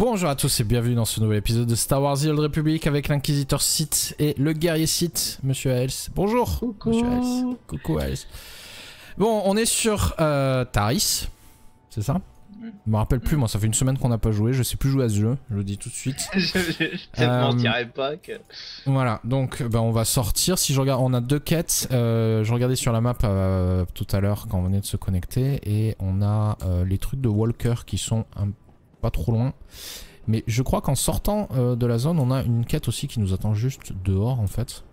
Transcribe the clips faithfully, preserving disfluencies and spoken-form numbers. Bonjour à tous et bienvenue dans ce nouvel épisode de Star Wars The Old Republic avec l'Inquisiteur Sith et le guerrier Sith, Monsieur Aels. Bonjour. Coucou. Monsieur Aels. Coucou Aels. Bon, on est sur euh, Taris, c'est ça? Je me rappelle plus, moi ça fait une semaine qu'on n'a pas joué, je sais plus jouer à ce jeu, je le dis tout de suite. Je ne mentirais pas que... Voilà, donc ben, on va sortir, si je regarde, on a deux quêtes, euh, je regardais sur la map euh, tout à l'heure quand on venait de se connecter, et on a euh, les trucs de Walker qui sont un... pas trop loin. Mais je crois qu'en sortant euh, de la zone, on a une quête aussi qui nous attend juste dehors en fait.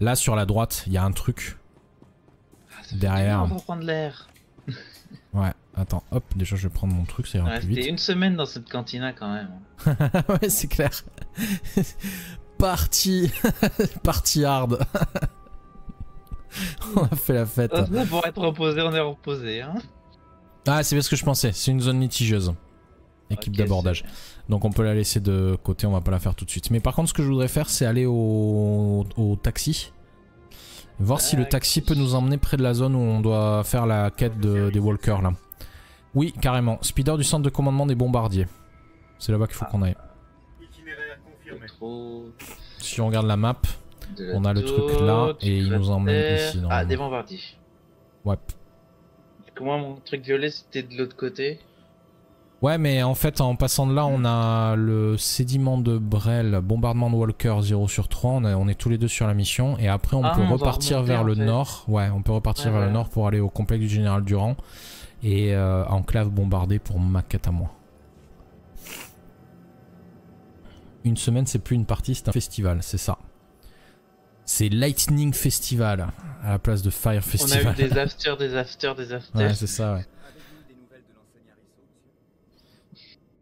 Là sur la droite, il y a un truc. Ah, ça derrière. On va prendre l'air. Ouais, attends, hop, déjà je vais prendre mon truc, ça ira ouais, plus vite. C'était une semaine dans cette cantina quand même. Ouais, c'est clair. Parti, parti hard. On a fait la fête. Là, pour être reposé, on est reposé. Hein. Ah, c'est bien ce que je pensais, c'est une zone litigieuse. Équipe okay, d'abordage. Donc on peut la laisser de côté, on va pas la faire tout de suite. Mais par contre, ce que je voudrais faire, c'est aller au, au taxi. Voir si le taxi peut nous emmener près de la zone où on doit faire la quête de, des walkers là. Oui, carrément. Speeder du centre de commandement des bombardiers. C'est là-bas qu'il faut ah. qu'on aille. Si on regarde la map, on a le truc là et il nous emmène ici. Ah, des bombardiers. Ouais. Comment mon truc violet c'était de l'autre côté? Ouais, mais en fait en passant de là, on a le sédiment de Brel, bombardement de Walker zéro sur trois, on, a, on est tous les deux sur la mission et après on ah, peut on repartir vers le nord. Ouais, on peut repartir ouais, vers ouais. le nord pour aller au complexe du Général Durand et euh, enclave bombardée pour ma quête à moi. Une semaine c'est plus une partie, c'est un festival, c'est ça. C'est Lightning Festival à la place de Fire Festival. On a eu des afters, des afters, des afters. Ouais, c'est ça, ouais.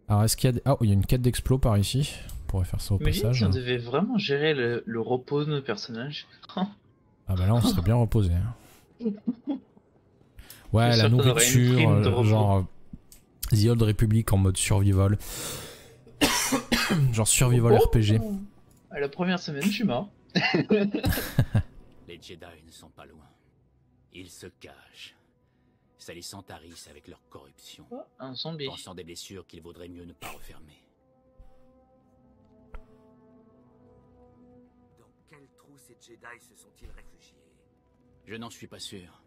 Alors, est-ce qu'il y a des... Ah, il y a une quête d'explos par ici. On pourrait faire ça au passage. Mais on devait vraiment gérer le, le repos de nos personnages. Ah bah là, on serait bien reposé. Hein. Ouais, la nourriture, genre The Old Republic en mode survival. Genre survival oh, R P G. Oh. À la première semaine, je suis mort. Les Jedi ne sont pas loin. Ils se cachent, salissant Taris avec leur corruption, oh, un zombie. Pensant des blessures qu'il vaudrait mieux ne pas refermer. Dans quel trou ces Jedi se sont-ils réfugiés? Je n'en suis pas sûr.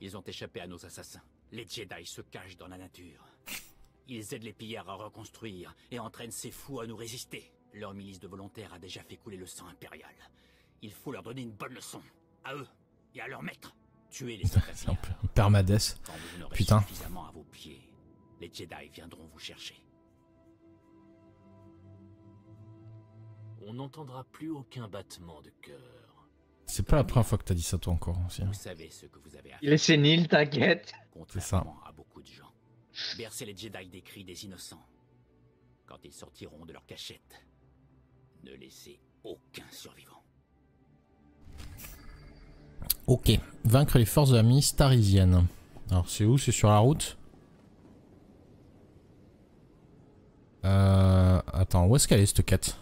Ils ont échappé à nos assassins. Les Jedi se cachent dans la nature. Ils aident les pillards à reconstruire et entraînent ces fous à nous résister. Leur milice de volontaires a déjà fait couler le sang impérial. Il faut leur donner une bonne leçon. À eux et à leur maître. Tuer les assassins. Permades. Putain. Suffisamment à vos pieds, les Jedi viendront vous chercher. On n'entendra plus aucun battement de cœur. C'est pas la première fois que t'as dit ça toi encore aussi. Vous savez ce que vous avez à faire. Il est sénile, t'inquiète. Contrairement à beaucoup de gens. Bercez les Jedi des cris des innocents. Quand ils sortiront de leur cachette. Ne laissez aucun survivant. Ok. Vaincre les forces amies starisiennes. Alors c'est où? C'est sur la route. Euh... Attends, où est-ce qu'elle est cette quête?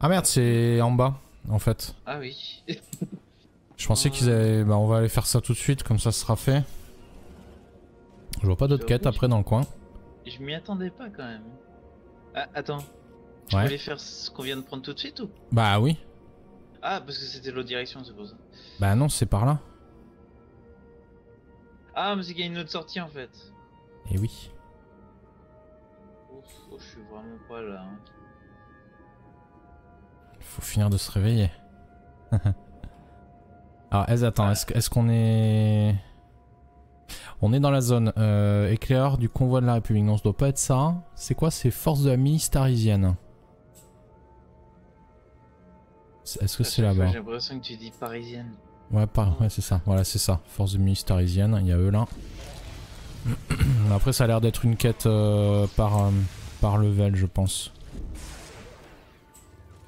Ah merde, c'est en bas, en fait. Ah oui. Je pensais qu'ils avaient... Bah on va aller faire ça tout de suite, comme ça sera fait. Je vois pas d'autres quêtes après dans le coin. Je m'y attendais pas quand même. Ah, attends, tu ouais. voulais faire ce qu'on vient de prendre tout de suite ou? Bah oui. Ah, parce que c'était l'autre direction, c'est pour ça. Bah non, c'est par là. Ah, mais c'est qu'il y a une autre sortie en fait. Et oui. Ouf, oh, je suis vraiment pas là. Hein. Faut finir de se réveiller. Alors, est attends, ah. est-ce qu'on est... On est dans la zone euh, éclair du convoi de la République. Non, ça doit pas être ça. C'est quoi? C'est forces de la milice tarisienne. Est-ce que c'est là-bas? J'ai l'impression que tu dis parisienne. Ouais, par... ouais c'est ça. Voilà, c'est ça. Forces de milice tarisienne. Il y a eux là. Après, ça a l'air d'être une quête euh, par, euh, par level, je pense.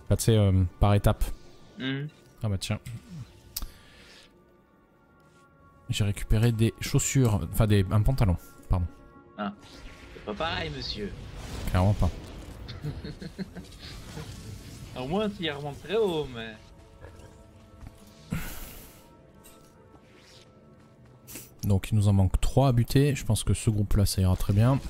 Enfin, tu sais, euh, par étape. Mm. Ah bah tiens. J'ai récupéré des chaussures, enfin des, un pantalon, pardon. Ah, c'est pas pareil monsieur. Clairement pas. Au moins tu y remontes très haut, mais... Donc il nous en manque trois à buter. Je pense que ce groupe là ça ira très bien.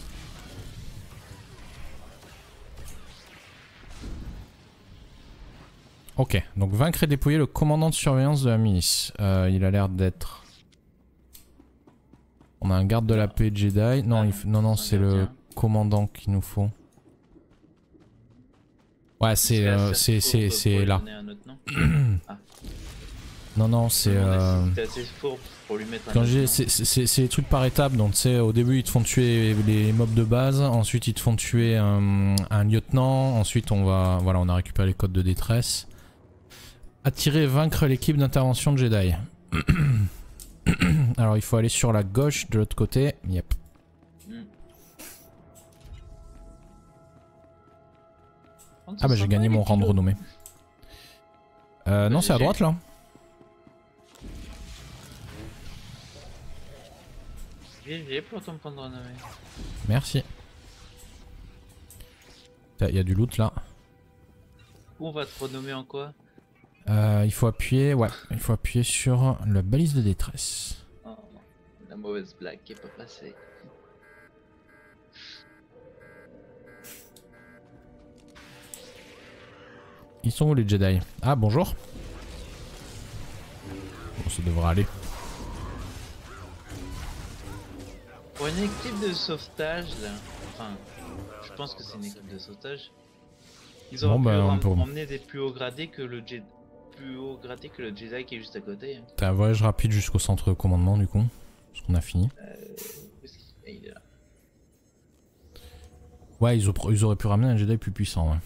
Ok, donc vaincre et dépouiller le commandant de surveillance de la milice. Euh, il a l'air d'être... On a un garde de la paix Jedi. Non, il f... non, non, c'est le commandant qu'il nous faut. Ouais, c'est euh, là. Non, non, c'est... Euh... C'est les trucs par étapes. Donc, tu sais, au début, ils te font tuer les mobs de base. Ensuite, ils te font tuer un, un lieutenant. Ensuite, on va... Voilà, on a récupéré les codes de détresse. Attirer et vaincre l'équipe d'intervention de Jedi. Alors il faut aller sur la gauche de l'autre côté. Yep. Mm. Ah bah j'ai gagné mon rang de renommée. Euh, non c'est à droite là. G G pour ton point de renommée. Merci. Il y a du loot là. On va te renommer en quoi? Euh, il faut appuyer, ouais, il faut appuyer sur la balise de détresse. Oh, la mauvaise blague qui est pas passée. Ils sont où les Jedi? Ah bonjour. Bon, ça devrait aller. Pour une équipe de sauvetage, là, enfin, je pense que c'est une équipe de sauvetage. Ils auraient bon, bah, on peut emmener des plus hauts gradés que le Jedi. Plus haut gratté que le Jedi qui est juste à côté. T'as un voyage rapide jusqu'au centre de commandement du coup, parce qu'on a fini. Euh, il est là. Ouais, ils, ils auraient pu ramener un Jedi plus puissant, ouais.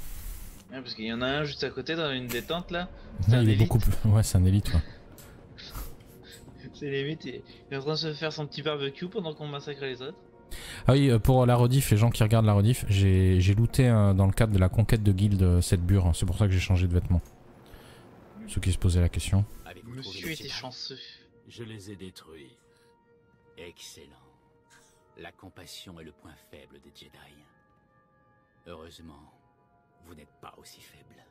Ouais parce qu'il y en a un juste à côté dans une détente là. C'est un élite. Beaucoup plus... Ouais, c'est un élite, ouais. C'est limite, il est en train de se faire son petit barbecue pendant qu'on massacre les autres. Ah oui, pour la rediff, les gens qui regardent la rediff, j'ai looté dans le cadre de la conquête de guilde cette bure, c'est pour ça que j'ai changé de vêtements. Ceux qui se posaient la question. Monsieur était chanceux. Je les ai détruits. Excellent. La compassion est le point faible des Jedi. Heureusement, vous n'êtes pas aussi faible.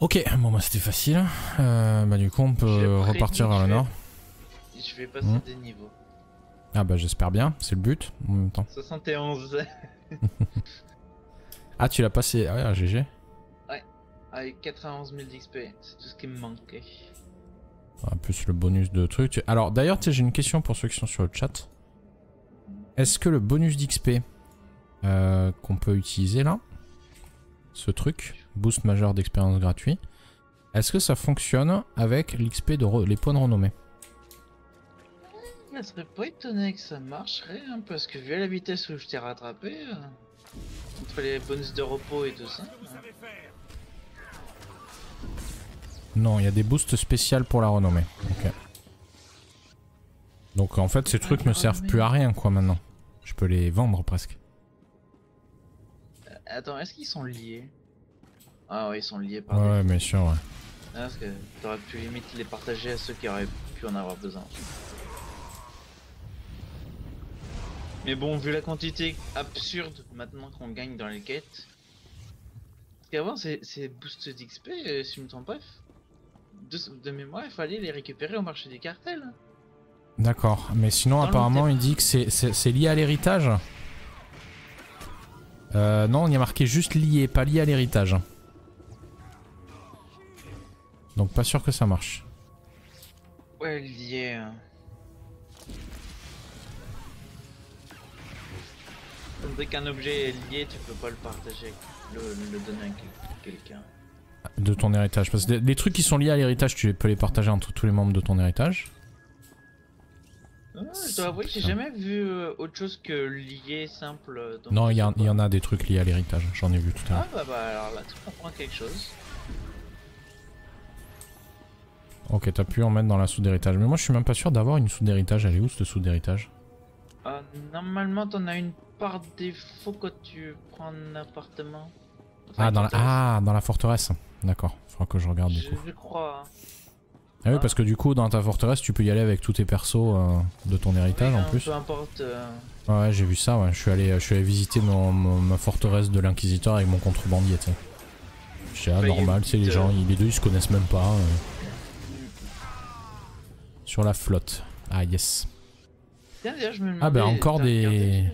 Ok, bon bah c'était facile. Euh, bah du coup on peut repartir vers le nord. Je vais passer mmh. des niveaux. Ah bah j'espère bien, c'est le but en même temps. soixante et onze. Ah tu l'as passé, ah ouais, G G. Avec quatre-vingt-onze mille d'X P, c'est tout ce qui me manquait. En plus le bonus de truc. Alors d'ailleurs j'ai une question pour ceux qui sont sur le chat. Est-ce que le bonus d'X P euh, qu'on peut utiliser là, ce truc, boost majeur d'expérience gratuit, est-ce que ça fonctionne avec l'X P de les points de renommée? Je ne serais pas étonné que ça marcherait, hein, parce que vu la vitesse où je t'ai rattrapé, euh, entre les bonus de repos et tout ça... Hein. Non, il y a des boosts spéciales pour la renommée. Okay. Donc en fait, ces trucs ne servent plus à rien quoi maintenant. Je peux les vendre presque. Euh, attends, est-ce qu'ils sont liés? Ah ouais, ils sont liés par... Ouais, bien sûr, ouais. Ah, parce que t'aurais pu limite les partager à ceux qui auraient pu en avoir besoin. Mais bon, vu la quantité absurde maintenant qu'on gagne dans les quêtes... Parce qu'avant, ces boosts d'X P, euh, si je me trompe pas... De, de mémoire, il fallait les récupérer au marché des cartels. D'accord, mais sinon dans apparemment il dit que c'est lié à l'héritage. Euh, non, il y a marqué juste lié, pas lié à l'héritage. Donc pas sûr que ça marche. Ouais, lié. Dès qu'un objet est lié, tu peux pas le partager, le, le donner à quelqu'un. De ton héritage, parce que les trucs qui sont liés à l'héritage, tu peux les partager entre tous les membres de ton héritage. Ah, je dois avouer que j'ai jamais vu autre chose que lié simple. Donc non, il y, y en a des trucs liés à l'héritage, j'en ai vu tout à l'heure. Ah bah, bah alors là, tu comprends quelque chose. Ok, t'as pu en mettre dans la soude d'héritage, mais moi je suis même pas sûr d'avoir une soude d'héritage. Elle est où cette soude d'héritage? euh, Normalement, t'en as une par défaut quand tu prends un appartement. Enfin, ah, dans la... ah, dans la forteresse. D'accord, il faudra que je regarde du coup. Je crois. Ah oui, parce que du coup, dans ta forteresse, tu peux y aller avec tous tes persos euh, de ton héritage, oui, en plus. Peu importe. Euh... Ouais, j'ai vu ça, ouais. Je suis allé, je suis allé visiter mon, mon, ma forteresse de l'inquisiteur avec mon contrebandier, tu sais. C'est normal, tu sais, les gens, ils, les deux, ils se connaissent même pas. Euh... Sur la flotte. Ah yes. Tiens, je me ah bah encore des... Regardé...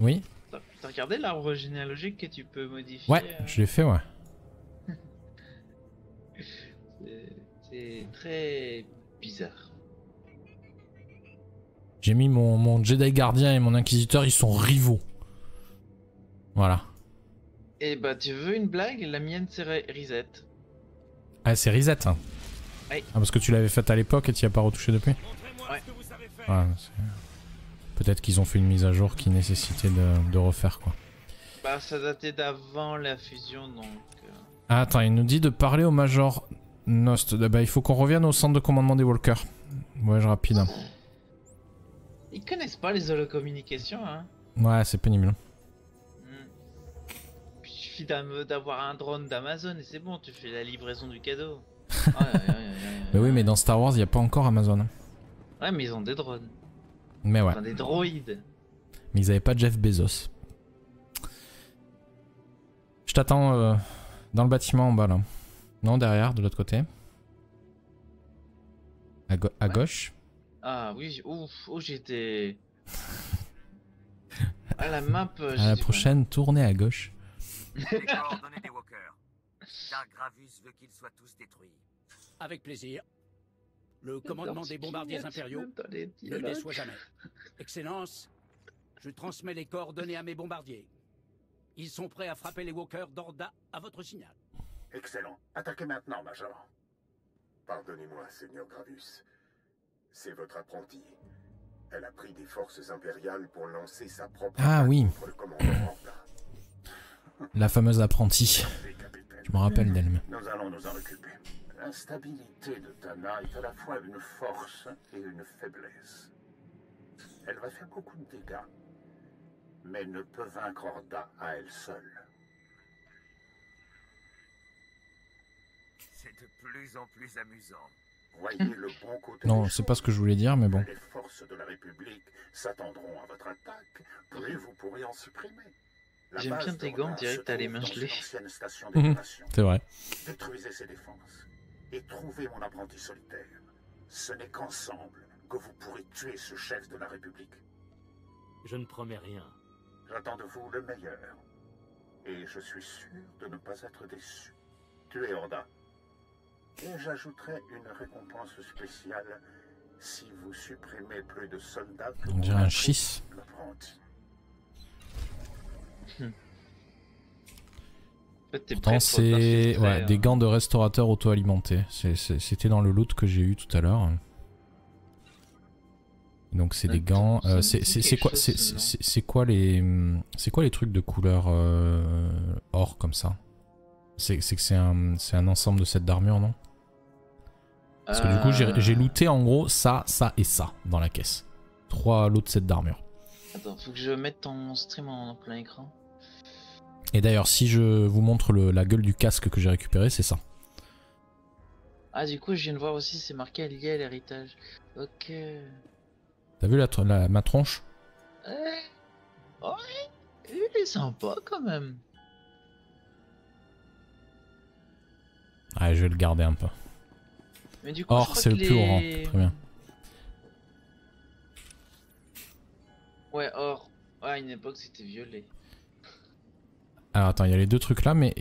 Oui. T'as regardé l'arbre généalogique que tu peux modifier? Ouais, euh... je l'ai fait, ouais. C'est très bizarre. J'ai mis mon, mon Jedi gardien et mon inquisiteur, ils sont rivaux. Voilà. Et bah tu veux une blague? La mienne c'est reset. Ah c'est reset hein. Oui. Ah parce que tu l'avais faite à l'époque et tu n'y as pas retouché depuis? Ouais. Ouais, peut-être qu'ils ont fait une mise à jour qui nécessitait de, de refaire quoi. Bah ça datait d'avant la fusion donc... Ah, attends, il nous dit de parler au Major Nost. Bah il faut qu'on revienne au centre de commandement des Walker. Voyage rapide. Ils connaissent pas les holocommunications hein. Ouais c'est pénible. D'avoir un drone d'Amazon et c'est bon, tu fais la livraison du cadeau. Oh, ouais, ouais, ouais, ouais, mais oui, mais dans Star Wars, il n'y a pas encore Amazon. Ouais, mais ils ont des drones. Mais ouais. Enfin, des droïdes. Mais ils n'avaient pas Jeff Bezos. Je t'attends euh, dans le bâtiment en bas là. Non, derrière, de l'autre côté. À, go à ouais. gauche. Ah oui, ouf, oh, j'étais. À la map. À la prochaine, quoi. Tournez à gauche. Les coordonnées des Walkers. Dark Gravus veut qu'ils soient tous détruits. Avec plaisir. Le commandement des bombardiers impériaux ne les déçoit jamais. Excellence, je transmets les coordonnées à mes bombardiers. Ils sont prêts à frapper les Walkers d'Orda à votre signal. Excellent. Attaquez maintenant, Major. Pardonnez-moi, Seigneur Gravus. C'est votre apprenti. Elle a pris des forces impériales pour lancer sa propre attaque ah, oui. contre le commandement Orda. La fameuse apprentie. Je me rappelle d'elle-même. Nous allons nous en occuper. L'instabilité de Tana est à la fois une force et une faiblesse. Elle va faire beaucoup de dégâts, mais ne peut vaincre Orda à elle seule. C'est de plus en plus amusant. Voyez le bon côté. Non, c'est pas ce que je voulais dire, mais bon. Les forces de la République s'attendront à votre attaque, plus vous pourrez en supprimer. J'aime bien tes gants, on dirait que t'as les mains gelées. Mmh, c'est vrai. Détruisez ses défenses et trouvez mon apprenti solitaire. Ce n'est qu'ensemble que vous pourrez tuer ce chef de la République. Je ne promets rien. J'attends de vous le meilleur. Et je suis sûr de ne pas être déçu. Tuez Orda. Et j'ajouterai une récompense spéciale si vous supprimez plus de soldats que on dirait un schiste. Hmm. Pourtant c'est ouais, hein. des gants de restaurateur auto-alimentés. C'était dans le loot que j'ai eu tout à l'heure. Donc c'est des gants... Euh, c'est quoi, quoi, quoi les trucs de couleur euh, or comme ça? C'est que c'est un, un ensemble de sets d'armure, non? Parce que euh... du coup j'ai looté en gros ça, ça et ça dans la caisse. Trois lots de sets d'armure. Attends, faut que je mette ton stream en plein écran. Et d'ailleurs, si je vous montre le, la gueule du casque que j'ai récupéré, c'est ça. Ah, du coup, je viens de voir aussi, c'est marqué lié à l'héritage. Ok. T'as vu la, la, ma tronche? Ouais. Ouais. Il est sympa quand même. Ah, je vais le garder un peu. Mais du coup, or, c'est le les... plus grand. Très bien. Ouais, or. Ouais, à une époque, c'était violet. Alors attends, il y a les deux trucs là, mais...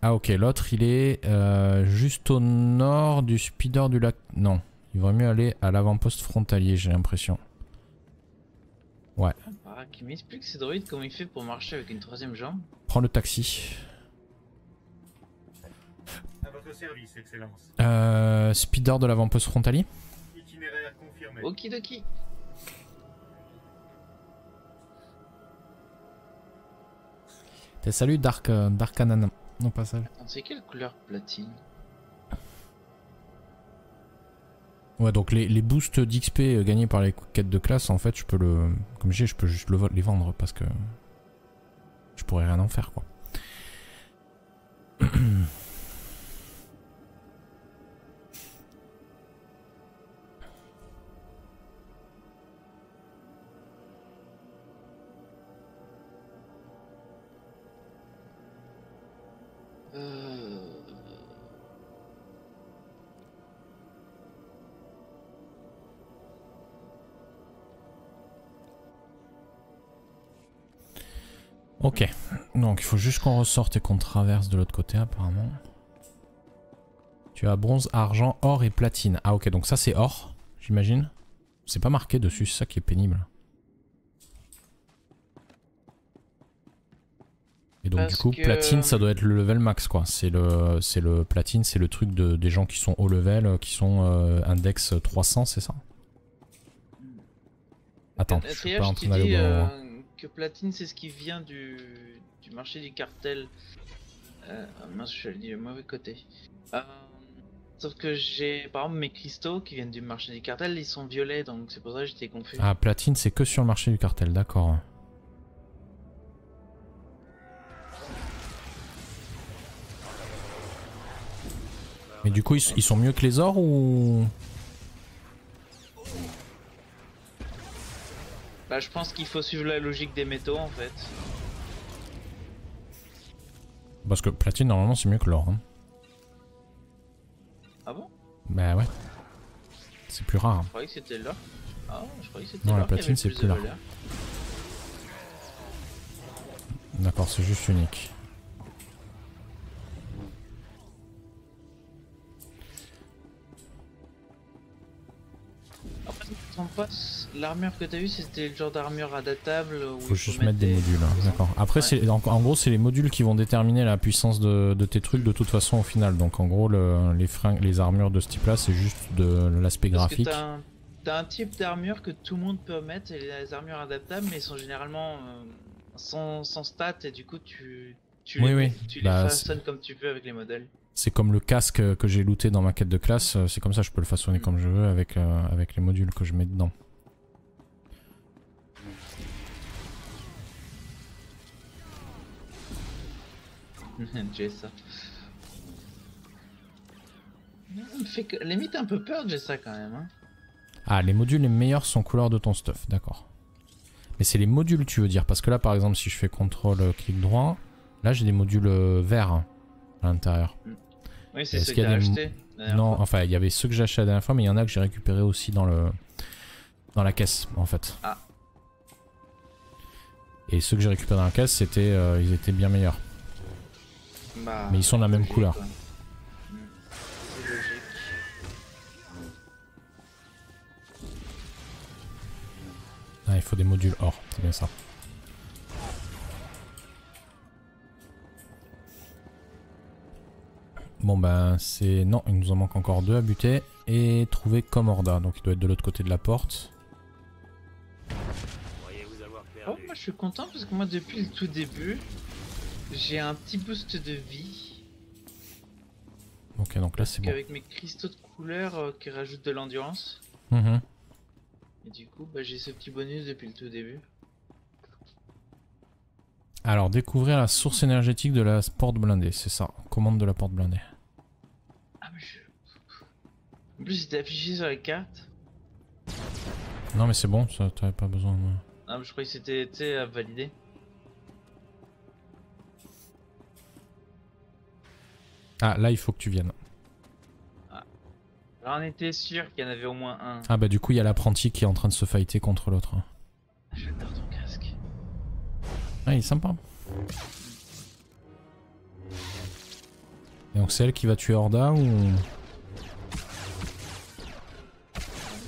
Ah ok, l'autre il est euh, juste au nord du Speeder du lac... Non, il vaut mieux aller à l'avant-poste frontalier, j'ai l'impression. Ouais. Ah, qui m'explique ces droïdes comment il fait pour marcher avec une troisième jambe. Prends le taxi. À votre service, Excellence. Euh, Speeder de l'avant-poste frontalier. Itinéraire confirmé. Okidoki. Salut Dark, euh, Dark Anana. Non pas ça. C'est quelle couleur platine? Ouais donc les, les boosts d'X P gagnés par les quêtes de classe en fait je peux le... Comme je dis je peux juste le, les vendre parce que... Je pourrais rien en faire quoi. Ok, donc il faut juste qu'on ressorte et qu'on traverse de l'autre côté apparemment. Tu as bronze, argent, or et platine. Ah ok, donc ça c'est or, j'imagine. C'est pas marqué dessus, c'est ça qui est pénible. Et donc Parce du coup, que... platine, ça doit être le level max quoi. C'est le, c'est le platine, c'est le truc de, des gens qui sont haut level, qui sont euh, index trois cents, c'est ça? Attends, je suis pas en train d'aller au bon moment. Que platine, c'est ce qui vient du, du marché du cartel. Euh, mince, je suis allé du mauvais côté. Euh, sauf que j'ai, par exemple, mes cristaux qui viennent du marché du cartel, ils sont violets, donc c'est pour ça que j'étais confus. Ah, platine, c'est que sur le marché du cartel, d'accord. Mais du coup, ils, ils sont mieux que les ors ou... Bah, je pense qu'il faut suivre la logique des métaux en fait. Parce que platine normalement c'est mieux que l'or. Hein. Ah bon? Bah ouais. C'est plus rare. Hein. Je croyais que c'était l'or. Ah, je croyais que c'était l'or. Non, la platine c'est plus l'or. D'accord, c'est juste unique. L'armure que t'as vue, c'était le genre d'armure adaptable où faut juste mettre des, des modules. D'accord. Après, ouais. en, en gros, c'est les modules qui vont déterminer la puissance de, de tes trucs de toute façon au final. Donc, en gros, le, les fringues, les armures de ce type-là, c'est juste de l'aspect graphique. T'as un, un type d'armure que tout le monde peut mettre, et les armures adaptables, mais sont généralement euh, sans, sans stats, et du coup, tu, tu oui, les, oui. Tu bah, les façonnes comme tu peux avec les modèles. C'est comme le casque que j'ai looté dans ma quête de classe, c'est comme ça, je peux le façonner comme je veux avec, euh, avec les modules que je mets dedans. Jessa. Il me fait que... limite un peu peur Jessa quand même. Hein. Ah, les modules les meilleurs sont couleur de ton stuff, d'accord. Mais c'est les modules tu veux dire, parce que là par exemple si je fais contrôle clic droit, là j'ai des modules verts à l'intérieur. Oui, c'est ceux que j'ai achetés. Non, fois. Enfin, il y avait ceux que j'ai achetés la dernière fois, mais il y en a que j'ai récupéré aussi dans le dans la caisse, en fait. Ah. Et ceux que j'ai récupérés dans la caisse, c'était, euh, ils étaient bien meilleurs. Bah, mais ils sont de la même logique, couleur. Mmh. C'est logique. Ah, il faut des modules or, c'est bien ça. Bon ben c'est... Non, il nous en manque encore deux à buter et trouver comme Orda, donc il doit être de l'autre côté de la porte. Oh, moi je suis content parce que moi depuis le tout début, j'ai un petit boost de vie. Ok, donc là c'est bon. Avec mes cristaux de couleur euh, qui rajoutent de l'endurance. Mmh. Et du coup bah, j'ai ce petit bonus depuis le tout début. Alors, découvrir la source énergétique de la porte blindée, c'est ça, commande de la porte blindée. Ah mais je... En plus j'étais affiché sur la carte. Non mais c'est bon, ça t'avais pas besoin de... Ah mais je croyais que c'était à valider. Ah là il faut que tu viennes. Ah. Alors on était sûr qu'il y en avait au moins un. Ah bah du coup il y a l'apprenti qui est en train de se fighter contre l'autre. J'adore ton casque. Ah il est sympa. Et donc c'est elle qui va tuer Orda ou...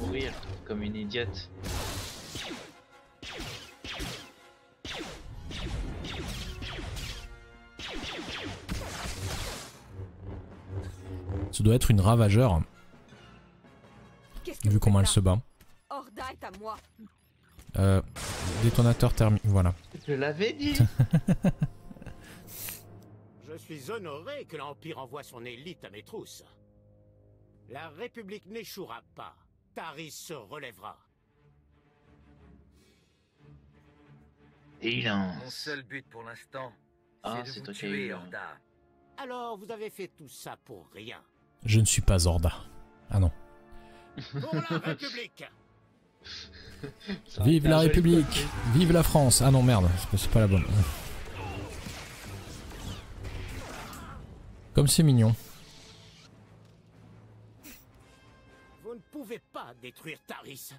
Mourir comme une idiote. Ça doit être une ravageur. Vu comment elle se bat. Orda est à moi. Euh, détonateur thermique, voilà. Je l'avais dit. Je suis honoré que l'Empire envoie son élite à mes trousses. La République n'échouera pas. Taris se relèvera. Et il en... Mon seul but pour l'instant, ah, c'est de vous tuer, Orda. Alors, vous avez fait tout ça pour rien. Je ne suis pas Orda. Ah non. Pour la République. Vive la République, vive la France. Ah non merde, c'est pas la bonne. Comme c'est mignon. Vous ne pouvez pas détruire Taris.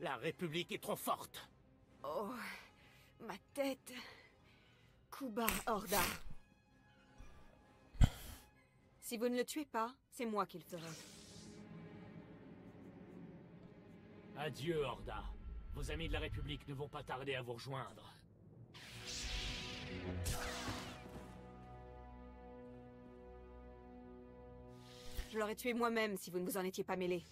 La République est trop forte. Oh, ma tête. coup bas, Orda. Si vous ne le tuez pas, c'est moi qui le ferai. Adieu, Orda. Vos amis de la République ne vont pas tarder à vous rejoindre. Je l'aurais tué moi-même si vous ne vous en étiez pas mêlé.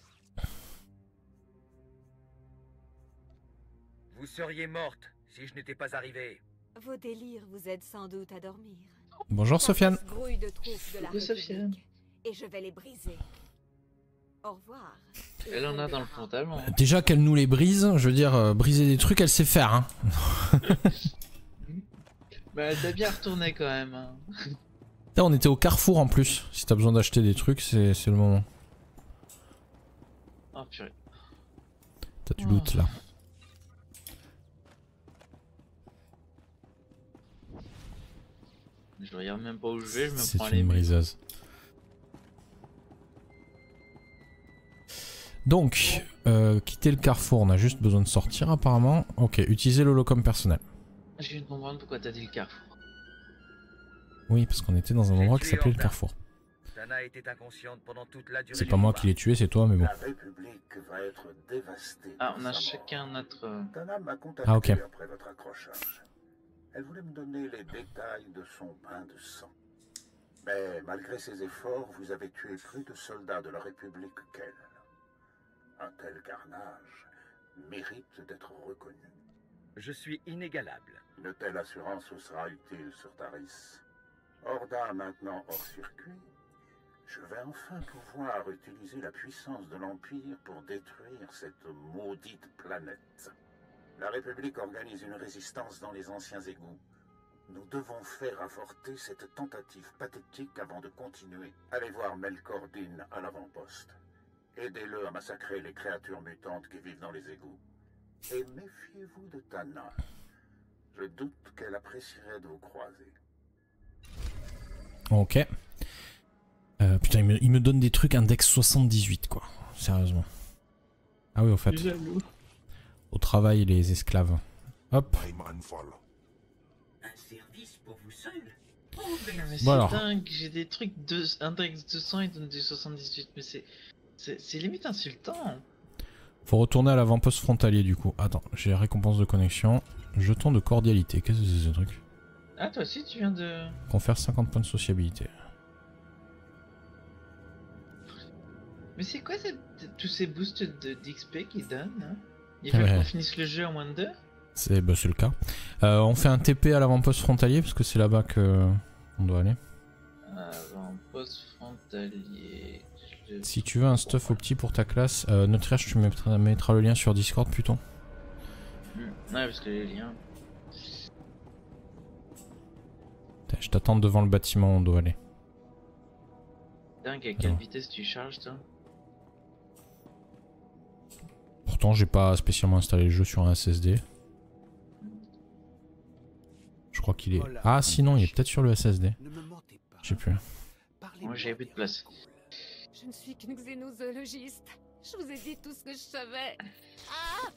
Vous seriez morte si je n'étais pas arrivé. Vos délires vous aident sans doute à dormir. Bonjour Sofiane. Grouille de troupes de la République et je vais les briser. Au revoir. Elle en a dans le pantalon. Déjà qu'elle nous les brise, je veux dire, euh, briser des trucs, elle sait faire. Hein. Bah t'as bien retourné quand même. Hein. Là, on était au Carrefour en plus. Si t'as besoin d'acheter des trucs, c'est le moment. Oh purée. T'as du loot là. Je regarde même pas où je vais, je me prends les brises. Donc, euh, quitter le Carrefour, on a juste besoin de sortir apparemment. Ok, utiliser l'holocom personnel. Je viens de comprendre pourquoi t'as dit le Carrefour. Oui, parce qu'on était dans un endroit qui s'appelait le Carrefour. C'est pas moi qui l'ai tué, c'est toi, mais bon. Ah, on a chacun notre... Ah, ok. Elle voulait me donner les détails de son bain de sang. Mais malgré ses efforts, vous avez tué plus de soldats de la République qu'elle. Un tel carnage mérite d'être reconnu. Je suis inégalable. Une telle assurance vous sera utile sur Taris. Orda maintenant hors circuit, je vais enfin pouvoir utiliser la puissance de l'Empire pour détruire cette maudite planète. La République organise une résistance dans les anciens égouts. Nous devons faire avorter cette tentative pathétique avant de continuer. Allez voir Melkor Dean à l'avant-poste. Aidez-le à massacrer les créatures mutantes qui vivent dans les égouts. Et méfiez-vous de Tana. Je doute qu'elle apprécierait de vous croiser. Ok. Euh, putain, il me, il me donne des trucs index soixante-dix-huit, quoi. Sérieusement. Ah oui, au fait. Au travail, les esclaves. Hop. Bon alors. C'est dingue, j'ai des trucs de index deux cents et donne du soixante-dix-huit, mais c'est... C'est limite insultant. Faut retourner à l'avant-poste frontalier du coup. Attends, j'ai récompense de connexion. Jeton de cordialité. Qu'est-ce que c'est ce truc? Ah toi aussi tu viens de... Confère cinquante points de sociabilité. Mais c'est quoi cette... tous ces boosts d'X P qu'ils donnent hein? Il faut ouais. qu'on finisse le jeu en moins de deux. C'est bah, le cas. Euh, on fait un T P à l'avant-poste frontalier parce que c'est là-bas que on doit aller. Avant-poste frontalier... Si tu veux un stuff au petit pour ta classe, euh, notre H, tu mettras, mettras le lien sur Discord, putain. Ouais, parce que les liens. Je t'attends devant le bâtiment, on doit aller. Dingue, à quelle vitesse tu charges, toi? Pourtant, j'ai pas spécialement installé le jeu sur un S S D. Je crois qu'il est. Ah, sinon, il est peut-être sur le S S D. Je sais plus. Moi, j'avais plus de place. Je ne suis qu'une xénozoologiste. Je vous ai dit tout ce que je savais. Ah !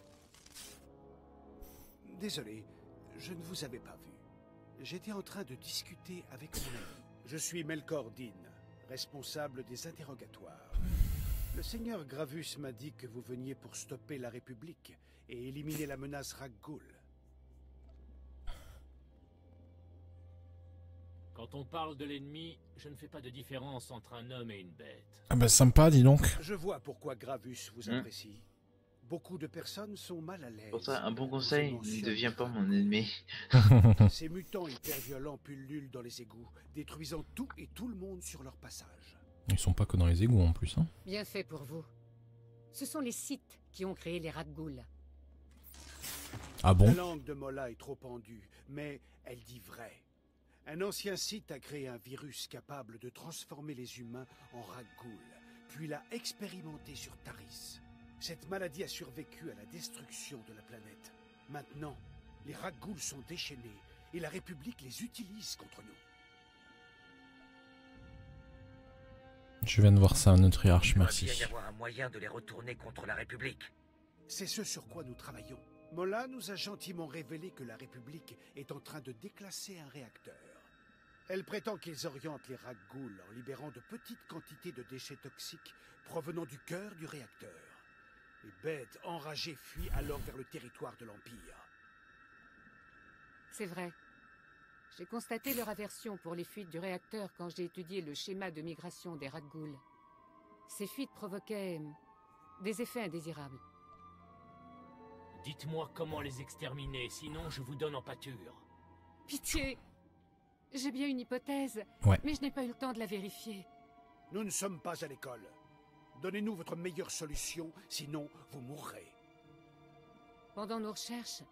Désolé, je ne vous avais pas vu. J'étais en train de discuter avec mon ami. Je suis Melkor Dean, responsable des interrogatoires. Le seigneur Gravus m'a dit que vous veniez pour stopper la République et éliminer la menace Raghul. Quand on parle de l'ennemi, je ne fais pas de différence entre un homme et une bête. Ah bah sympa, dis donc. Je vois pourquoi Gravus vous apprécie. Mmh. Beaucoup de personnes sont mal à l'aise. Pour ça, un bon conseil, ne deviens pas mon ennemi. Ces mutants hyper-violents pullulent dans les égouts, détruisant tout et tout le monde sur leur passage. Ils sont pas que dans les égouts en plus. Hein. Bien fait pour vous. Ce sont les Sith qui ont créé les Raghul. Ah bon? La langue de Mola est trop pendue, mais elle dit vrai. Un ancien Sith a créé un virus capable de transformer les humains en Raghul, puis l'a expérimenté sur Taris. Cette maladie a survécu à la destruction de la planète. Maintenant, les Raghul sont déchaînés et la République les utilise contre nous. Je viens de voir ça, un autre hiérarche, merci. Il doit bien y avoir un moyen de les retourner contre la République. C'est ce sur quoi nous travaillons. Mola nous a gentiment révélé que la République est en train de déclasser un réacteur. Elle prétend qu'ils orientent les Raghul en libérant de petites quantités de déchets toxiques provenant du cœur du réacteur. Les bêtes enragées fuient alors vers le territoire de l'Empire. C'est vrai. J'ai constaté leur aversion pour les fuites du réacteur quand j'ai étudié le schéma de migration des Raghul. Ces fuites provoquaient des effets indésirables. Dites-moi comment les exterminer, sinon je vous donne en pâture. Pitié! J'ai bien une hypothèse, ouais. mais je n'ai pas eu le temps de la vérifier. Nous ne sommes pas à l'école. Donnez-nous votre meilleure solution, sinon vous mourrez. Pendant nos recherches,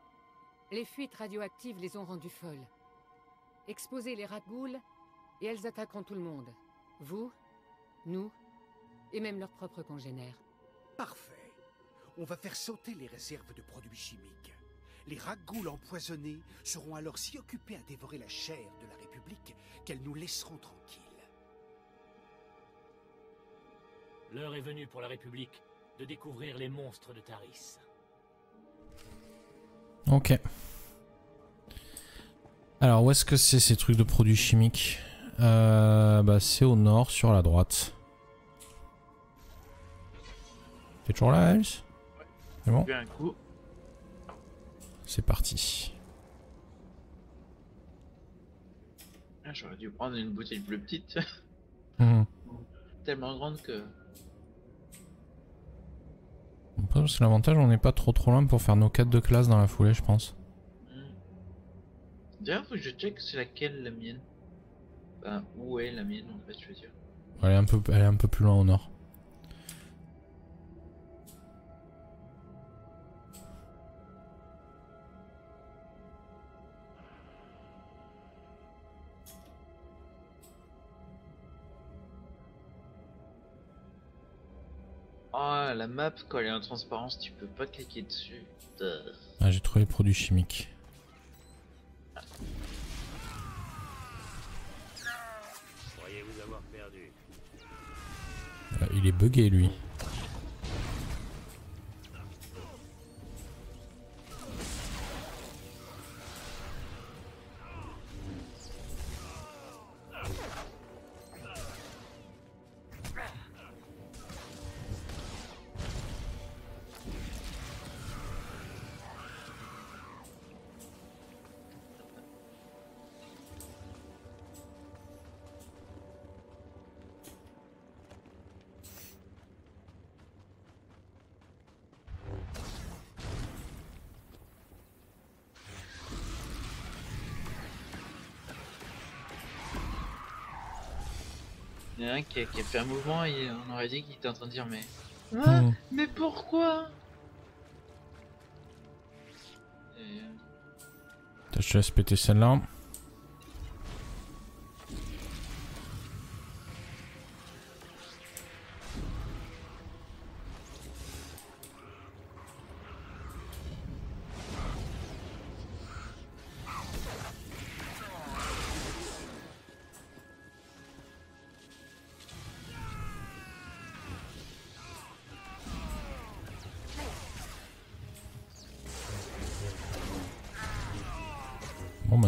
les fuites radioactives les ont rendues folles. Exposez les Raghul et elles attaqueront tout le monde. Vous, nous, et même leurs propres congénères. Parfait. On va faire sauter les réserves de produits chimiques. Les Raghul empoisonnés seront alors si occupés à dévorer la chair de la République qu'elles nous laisseront tranquilles. L'heure est venue pour la République de découvrir les monstres de Taris. Ok. Alors où est-ce que c'est ces trucs de produits chimiques? euh, Bah c'est au nord, sur la droite. T'es toujours là, Aels? Ouais. C'est bon? C'est parti. Ah, j'aurais dû prendre une bouteille plus petite. Mmh. Tellement grande que... C'est l'avantage, on n'est pas trop trop loin pour faire nos quêtes de classe dans la foulée, je pense. Mmh. D'ailleurs, faut que je check c'est laquelle la mienne. Enfin, où est la mienne en fait, je veux dire. Elle est un peu, elle est un peu plus loin au nord. Ah, la map, quand elle est en transparence, tu peux pas cliquer dessus. Ah, j'ai trouvé les produits chimiques. Ah. Croyez-vous avoir perdu. Ah, il est bugué, lui. Il y en a un qui a, qui a fait un mouvement et on aurait dit qu'il était en train de dire mais... Ah, mmh. Mais pourquoi et... T'as, je te laisse péter celle-là.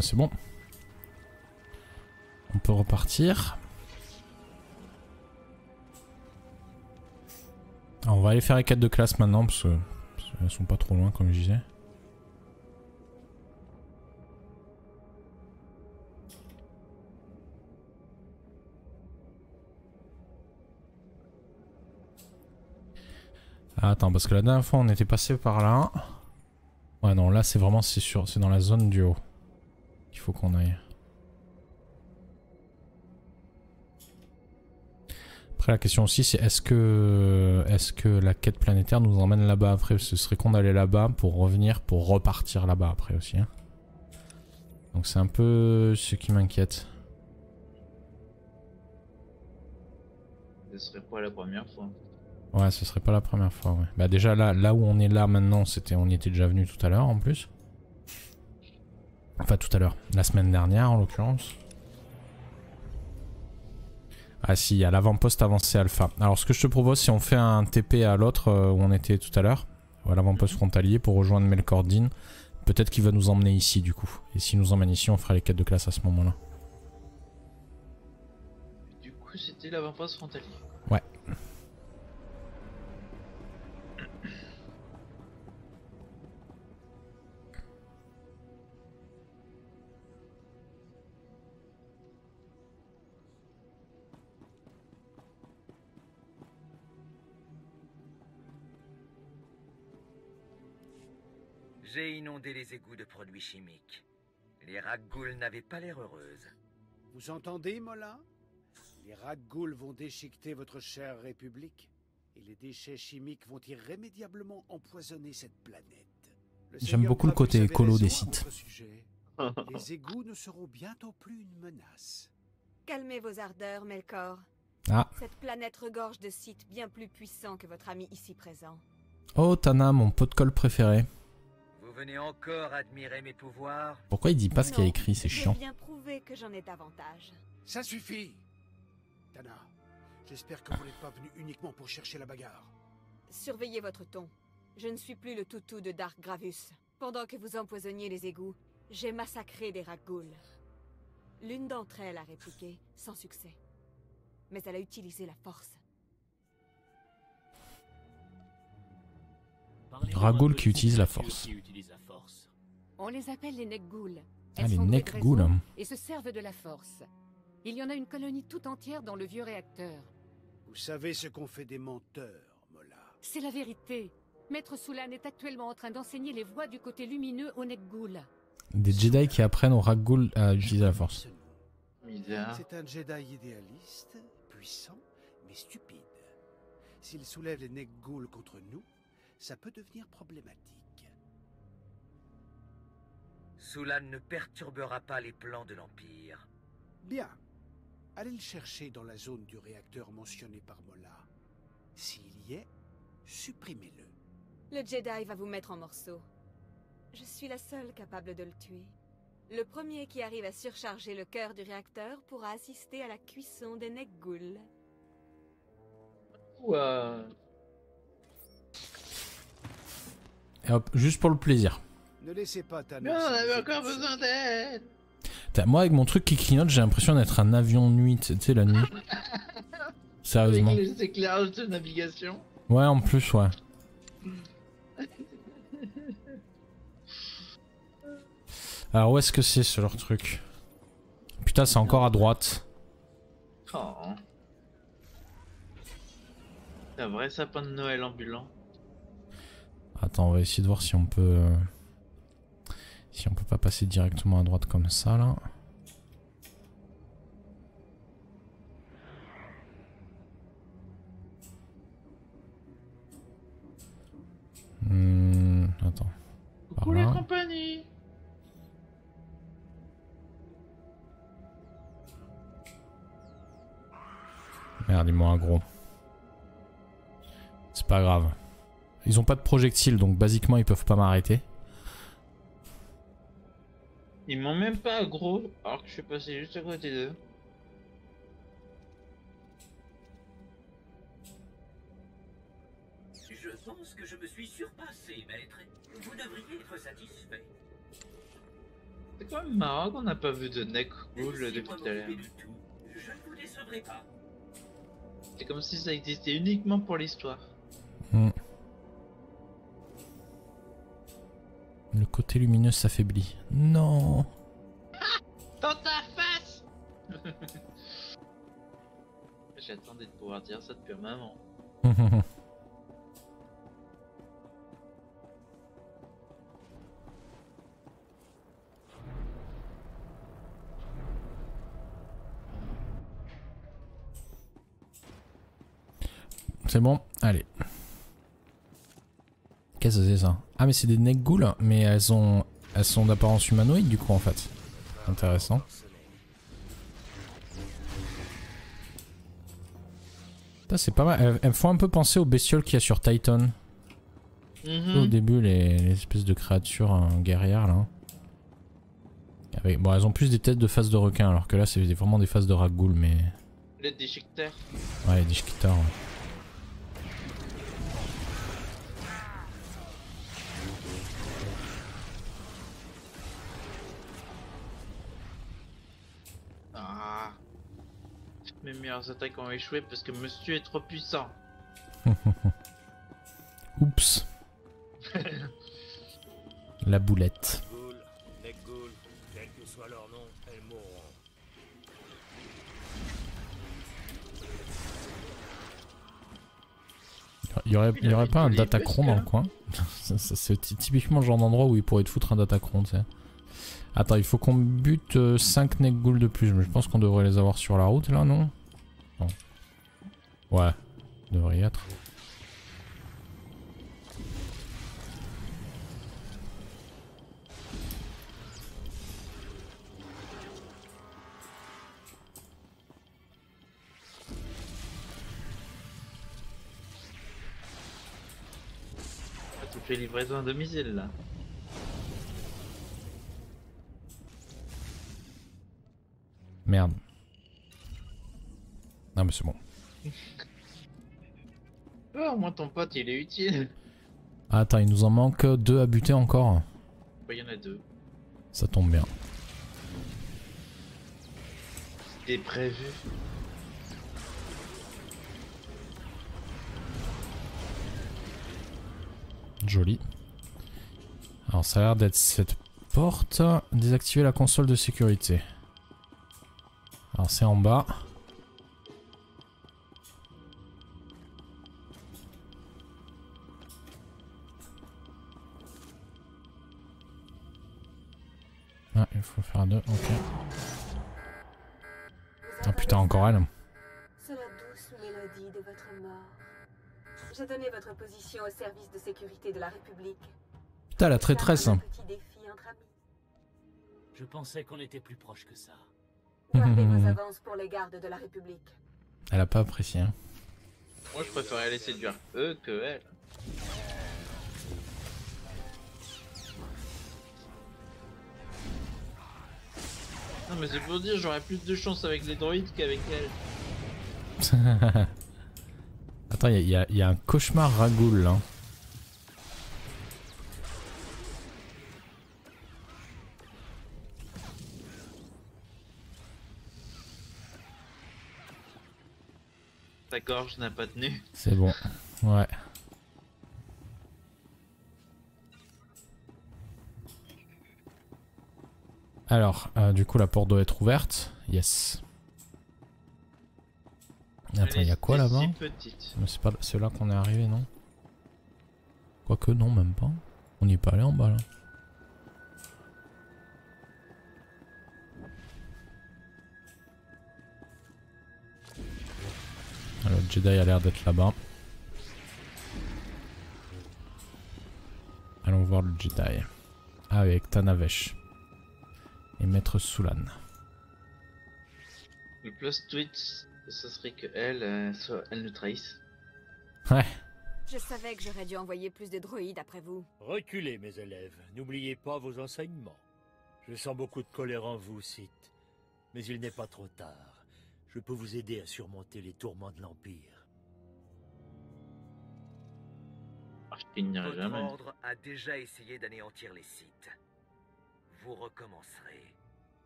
C'est bon. On peut repartir. Alors on va aller faire les quêtes de classe maintenant parce qu'elles sont pas trop loin comme je disais. Ah, attends, parce que la dernière fois on était passé par là. Ouais non, là c'est vraiment c'est sûr, c'est dans la zone du haut. Il faut qu'on aille. Après la question aussi c'est est-ce que est-ce que la quête planétaire nous emmène là-bas après? Ce serait con d'aller là-bas pour revenir pour repartir là-bas après aussi. Hein. Donc c'est un peu ce qui m'inquiète. Ce serait pas la première fois. Ouais, ce serait pas la première fois. Ouais. Bah déjà là, là où on est là maintenant, c'était on y était déjà venu tout à l'heure en plus. Enfin tout à l'heure, la semaine dernière en l'occurrence. Ah si, il y a l'avant-poste avancé alpha. Alors ce que je te propose, c'est on fait un T P à l'autre euh, où on était tout à l'heure. Voilà l'avant-poste frontalier pour rejoindre Melkor Dean. Peut-être qu'il va nous emmener ici du coup. Et s'il nous emmène ici, on fera les quêtes de classe à ce moment-là. Du coup, c'était l'avant-poste frontalier. Ouais. J'ai inondé les égouts de produits chimiques. Les Raghul n'avaient pas l'air heureuses. Vous entendez, Mola? Les Raghul vont déchiqueter votre chère République. Et les déchets chimiques vont irrémédiablement empoisonner cette planète. J'aime beaucoup le côté écolo des sites. Les égouts ne seront bientôt plus une menace. Calmez vos ardeurs, Melkor. Ah. Cette planète regorge de sites bien plus puissants que votre ami ici présent. Oh, Tana, mon pot de colle préféré. Venez encore admirer mes pouvoirs. Pourquoi il dit pas non, ce qu'il a écrit, c'est chiant. J'ai bien prouvé que j'en ai davantage. Ça suffit. Tana, j'espère que vous n'êtes pas venu uniquement pour chercher la bagarre. Surveillez votre ton. Je ne suis plus le toutou de Dark Gravus. Pendant que vous empoisonniez les égouts, j'ai massacré des Raghul. L'une d'entre elles a répliqué, sans succès. Mais elle a utilisé la force. Raghul qui utilise la force. On les appelle les Nekgul. Ah, les Nekgul. Et se servent de la force. Il y en a une colonie tout entière dans le vieux réacteur. Vous savez ce qu'on fait des menteurs, Mola. C'est la vérité. Maître Soulan est actuellement en train d'enseigner les voies du côté lumineux aux Nekgul. Des Jedi qui apprennent aux Raghul à utiliser la force. C'est un Jedi idéaliste, puissant, mais stupide. S'il soulève les Nekgul contre nous, ça peut devenir problématique. Soulan ne perturbera pas les plans de l'Empire. Bien. Allez le chercher dans la zone du réacteur mentionnée par Mola. S'il y est, supprimez-le. Le Jedi va vous mettre en morceaux. Je suis la seule capable de le tuer. Le premier qui arrive à surcharger le cœur du réacteur pourra assister à la cuisson des Nekgul. Ouah. Et hop, juste pour le plaisir. Ne laissez pas ta non, on avait encore besoin d'aide. Moi, avec mon truc qui clignote, j'ai l'impression d'être un avion nuit, tu sais, la nuit. Sérieusement. Avec les éclairages de navigation. Ouais, en plus, ouais. Alors, où est-ce que c'est ce leur truc? Putain, c'est encore à droite. Oh. C'est un vrai sapin de Noël ambulant. Attends, on va essayer de voir si on peut euh, si on peut pas passer directement à droite comme ça là. Hum, attends. Coucou les compagnies. Merde, ils m'ont aggro. C'est pas grave. Ils ont pas de projectiles, donc basiquement ils peuvent pas m'arrêter. Ils m'ont même pas aggro, alors que je suis passé juste à côté d'eux. Je pense que je me suis surpassé, maître. Vous devriez être satisfait. C'est quand même marrant qu'on n'a pas vu de Nekgul depuis tout à l'heure. Je ne vous décevrai pas. C'est comme si ça existait uniquement pour l'histoire. Mmh. Le côté lumineux s'affaiblit. Non. Ah, dans ta face. J'attendais de pouvoir dire ça depuis un moment. C'est bon, allez. Qu'est-ce que c'est ça? Ah mais c'est des Nekgul, mais elles ont elles sont d'apparence humanoïde du coup en fait. Intéressant. Ça c'est pas mal. Elles, elles font un peu penser aux bestioles qu'il y a sur Titan. Mm-hmm. Au début les, les espèces de créatures hein, guerrières là. Avec, bon elles ont plus des têtes de face de requin alors que là c'est vraiment des faces de Raghul mais. Les déchiqueteurs. Ouais les déchiqueteurs. Ouais. premières attaques ont échoué parce que monsieur est trop puissant. Oups. La boulette. Nekgul, Nekgul, quel que soit leur nom, elles mourront. Il y aurait, il y aurait pas un datacron dans le coin? C'est typiquement le genre d'endroit où il pourrait te foutre un datacron, tu sais. Attends, il faut qu'on bute euh, cinq Nekgul de plus. Je pense qu'on devrait les avoir sur la route là, non? Non. Ouais, devrait y être. J'ai livraison à domicile là. Merde. Non mais c'est bon. Oh, au moins ton pote il est utile. Attends, il nous en manque deux à buter encore. Il y en a deux. Ça tombe bien. C'était prévu. Joli. Alors ça a l'air d'être cette porte. Désactiver la console de sécurité. Alors c'est en bas. Ah, il faut faire deux, ok. Ah putain, encore elle. C'est la douce mélodie de votre mort. J'ai donné votre position au service de sécurité de la République. Putain, la traîtresse. Je pensais qu'on était plus proche que ça. Gardez vos avances pour les gardes de la République. Elle a pas apprécié. Hein. Moi, je préférais laisser séduire eux que elle. Non, mais c'est pour dire, j'aurais plus de chance avec les droïdes qu'avec elle. Attends, il y, y, y a un cauchemar Raghul là. Ta gorge n'a pas tenu. C'est bon, ouais. Alors, euh, du coup la porte doit être ouverte, yes. Attends, il y a quoi là-bas? C'est pas là qu'on est arrivé, non? Quoique, non, même pas. On n'y est pas allé en bas là. Alors, le Jedi a l'air d'être là-bas. Allons voir le Jedi. Ah, avec Tana et Maître Soulan. Le plus tweets. Ce serait que elle, euh, soit elle nous trahisse. Ouais. Je savais que j'aurais dû envoyer plus de droïdes après vous. Reculez, mes élèves. N'oubliez pas vos enseignements. Je sens beaucoup de colère en vous, Sith. Mais il n'est pas trop tard. Je peux vous aider à surmonter les tourments de l'Empire. Ah, je finirai jamais. Votre ordre a déjà essayé d'anéantir les Sith. Vous recommencerez.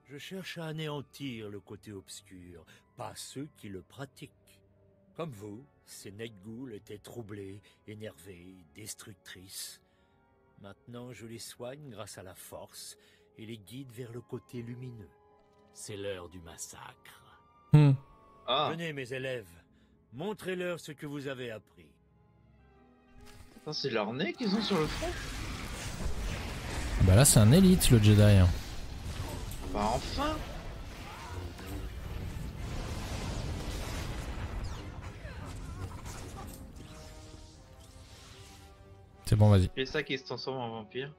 Je cherche à anéantir le côté obscur, pas ceux qui le pratiquent. Comme vous, ces Nekgul étaient troublées, énervées, destructrices. Maintenant, je les soigne grâce à la force et les guide vers le côté lumineux. C'est l'heure du massacre. Hmm. Ah. Venez, mes élèves, montrez-leur ce que vous avez appris. C'est leur nez qu'ils ont sur le front. Bah là, c'est un élite, le Jedi. Hein. Bah enfin! C'est bon, vas-y. C'est ça qui se transforme en vampire.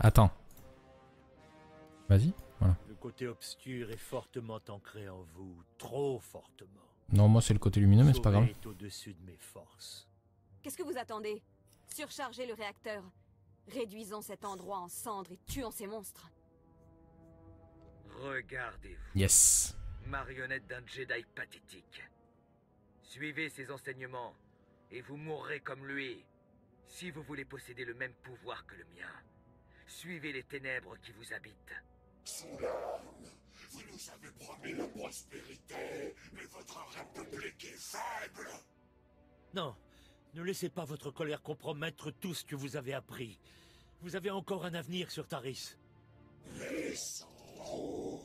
Attends. Vas-y, voilà. Le côté obscur est fortement ancré en vous, trop fortement. Non, moi c'est le côté lumineux, mais c'est pas grave. Au-dessus de mes forces. Qu'est-ce que vous attendez? Surchargez le réacteur. Réduisons cet endroit en cendres et tuons ces monstres. Regardez-vous. Yes. Marionnette d'un Jedi pathétique. Suivez ses enseignements et vous mourrez comme lui. Si vous voulez posséder le même pouvoir que le mien, suivez les ténèbres qui vous habitent. Soulan, Vous nous avez promis la prospérité, mais votre république est faible. Non, ne laissez pas votre colère compromettre tout ce que vous avez appris. Vous avez encore un avenir sur Taris. Les sangs.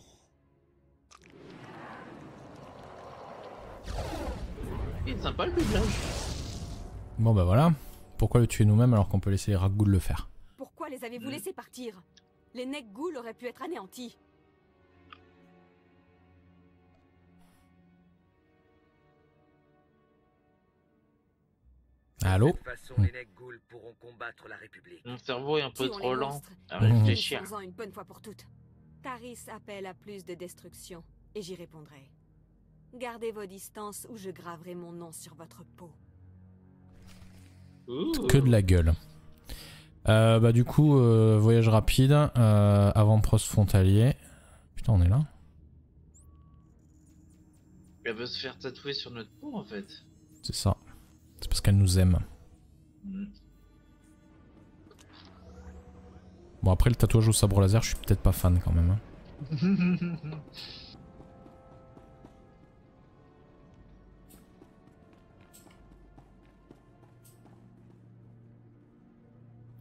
Il est sympa le doublage. Bon bah voilà. Pourquoi le tuer nous-mêmes alors qu'on peut laisser les Raghul le faire? Pourquoi les avez-vous laissés partir? Les Nekgul auraient pu être anéantis. Allô? De toute façon, mmh. les Nekgul pourront combattre la République. Mon cerveau est un peu trop lent à réfléchir. Mmh. Une bonne fois pour toutes. Taris appelle à plus de destruction et j'y répondrai. Gardez vos distances ou je graverai mon nom sur votre peau. Ouh. Que de la gueule. Euh, bah du coup, euh, voyage rapide, euh, avant-poste frontalier. Putain, on est là. Elle veut se faire tatouer sur notre peau en fait. C'est ça. C'est parce qu'elle nous aime. Mmh. Bon après le tatouage au sabre laser, je suis peut-être pas fan quand même. Hein.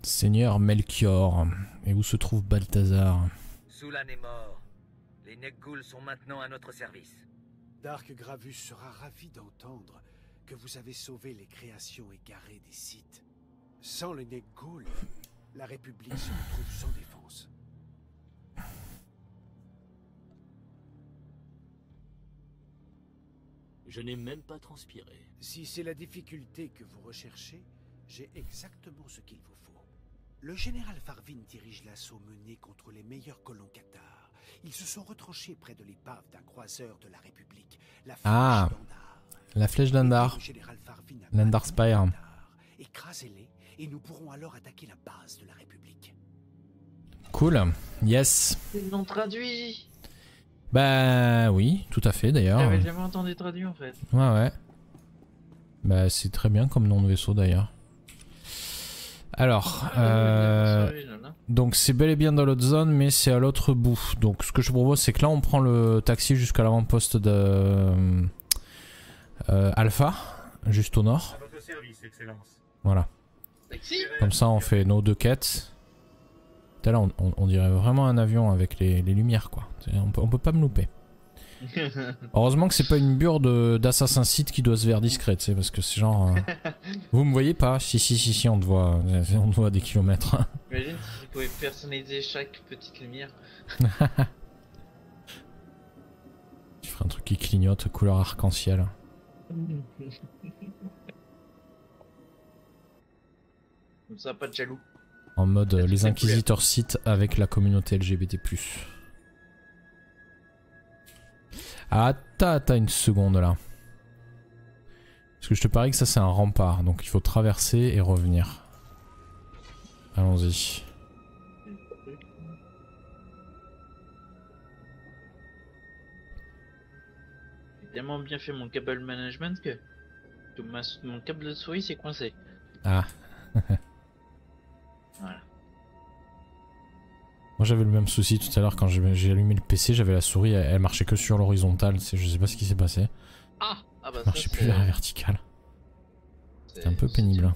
Seigneur Melchior, et où se trouve Balthazar? Soulan est mort. Les Nekgul sont maintenant à notre service. Dark Gravus sera ravi d'entendre que vous avez sauvé les créations égarées des Sith. Sans les Nekgul, la République se retrouve sans défense. Je n'ai même pas transpiré. Si c'est la difficulté que vous recherchez, j'ai exactement ce qu'il vous faut. Le général Farvin dirige l'assaut mené contre les meilleurs colons Cathare. Ils se sont retranchés près de l'épave d'un croiseur de la République, la flèche ah, d'Andar. La flèche d'Andar. L'Andar Spire. Écrasez-les et nous pourrons alors attaquer la base de la République. Cool. Yes. Ils l'ont traduit. Bah oui, tout à fait d'ailleurs. J'avais jamais entendu traduit en fait. Ouais ouais. Bah c'est très bien comme nom de vaisseau d'ailleurs. Alors, euh, donc c'est bel et bien dans l'autre zone, mais c'est à l'autre bout. Donc ce que je propose, c'est que là on prend le taxi jusqu'à l'avant-poste de euh, Alpha, juste au nord. À votre service, Excellence. Voilà. Taxi. Comme ça, on fait nos deux quêtes. Tout à l'heure, on, on, on dirait vraiment un avion avec les, les lumières, quoi. On peut, on peut pas me louper. Heureusement que c'est pas une bure d'Assassin's Creed qui doit se faire discret, tu sais, parce que c'est genre. Euh, vous me voyez pas? Si, si, si, si, on te voit, on te voit des kilomètres. Imagine si tu pouvais personnaliser chaque petite lumière. Tu ferais un truc qui clignote, couleur arc-en-ciel. Comme ça, pas de jaloux. En mode euh, les inquisiteurs Sith avec la communauté L G B T plus. Ah, t'as une seconde là. Parce que je te parie que ça c'est un rempart, donc il faut traverser et revenir. Allons-y. J'ai tellement bien fait mon cable management que, que ma, mon câble de souris s'est coincé. Ah. Voilà. Moi j'avais le même souci tout à l'heure quand j'ai allumé le P C, j'avais la souris, elle, elle marchait que sur l'horizontale, je sais pas ce qui s'est passé. Ah, ah bah elle marchait ça, plus vers la verticale. C'est un peu pénible.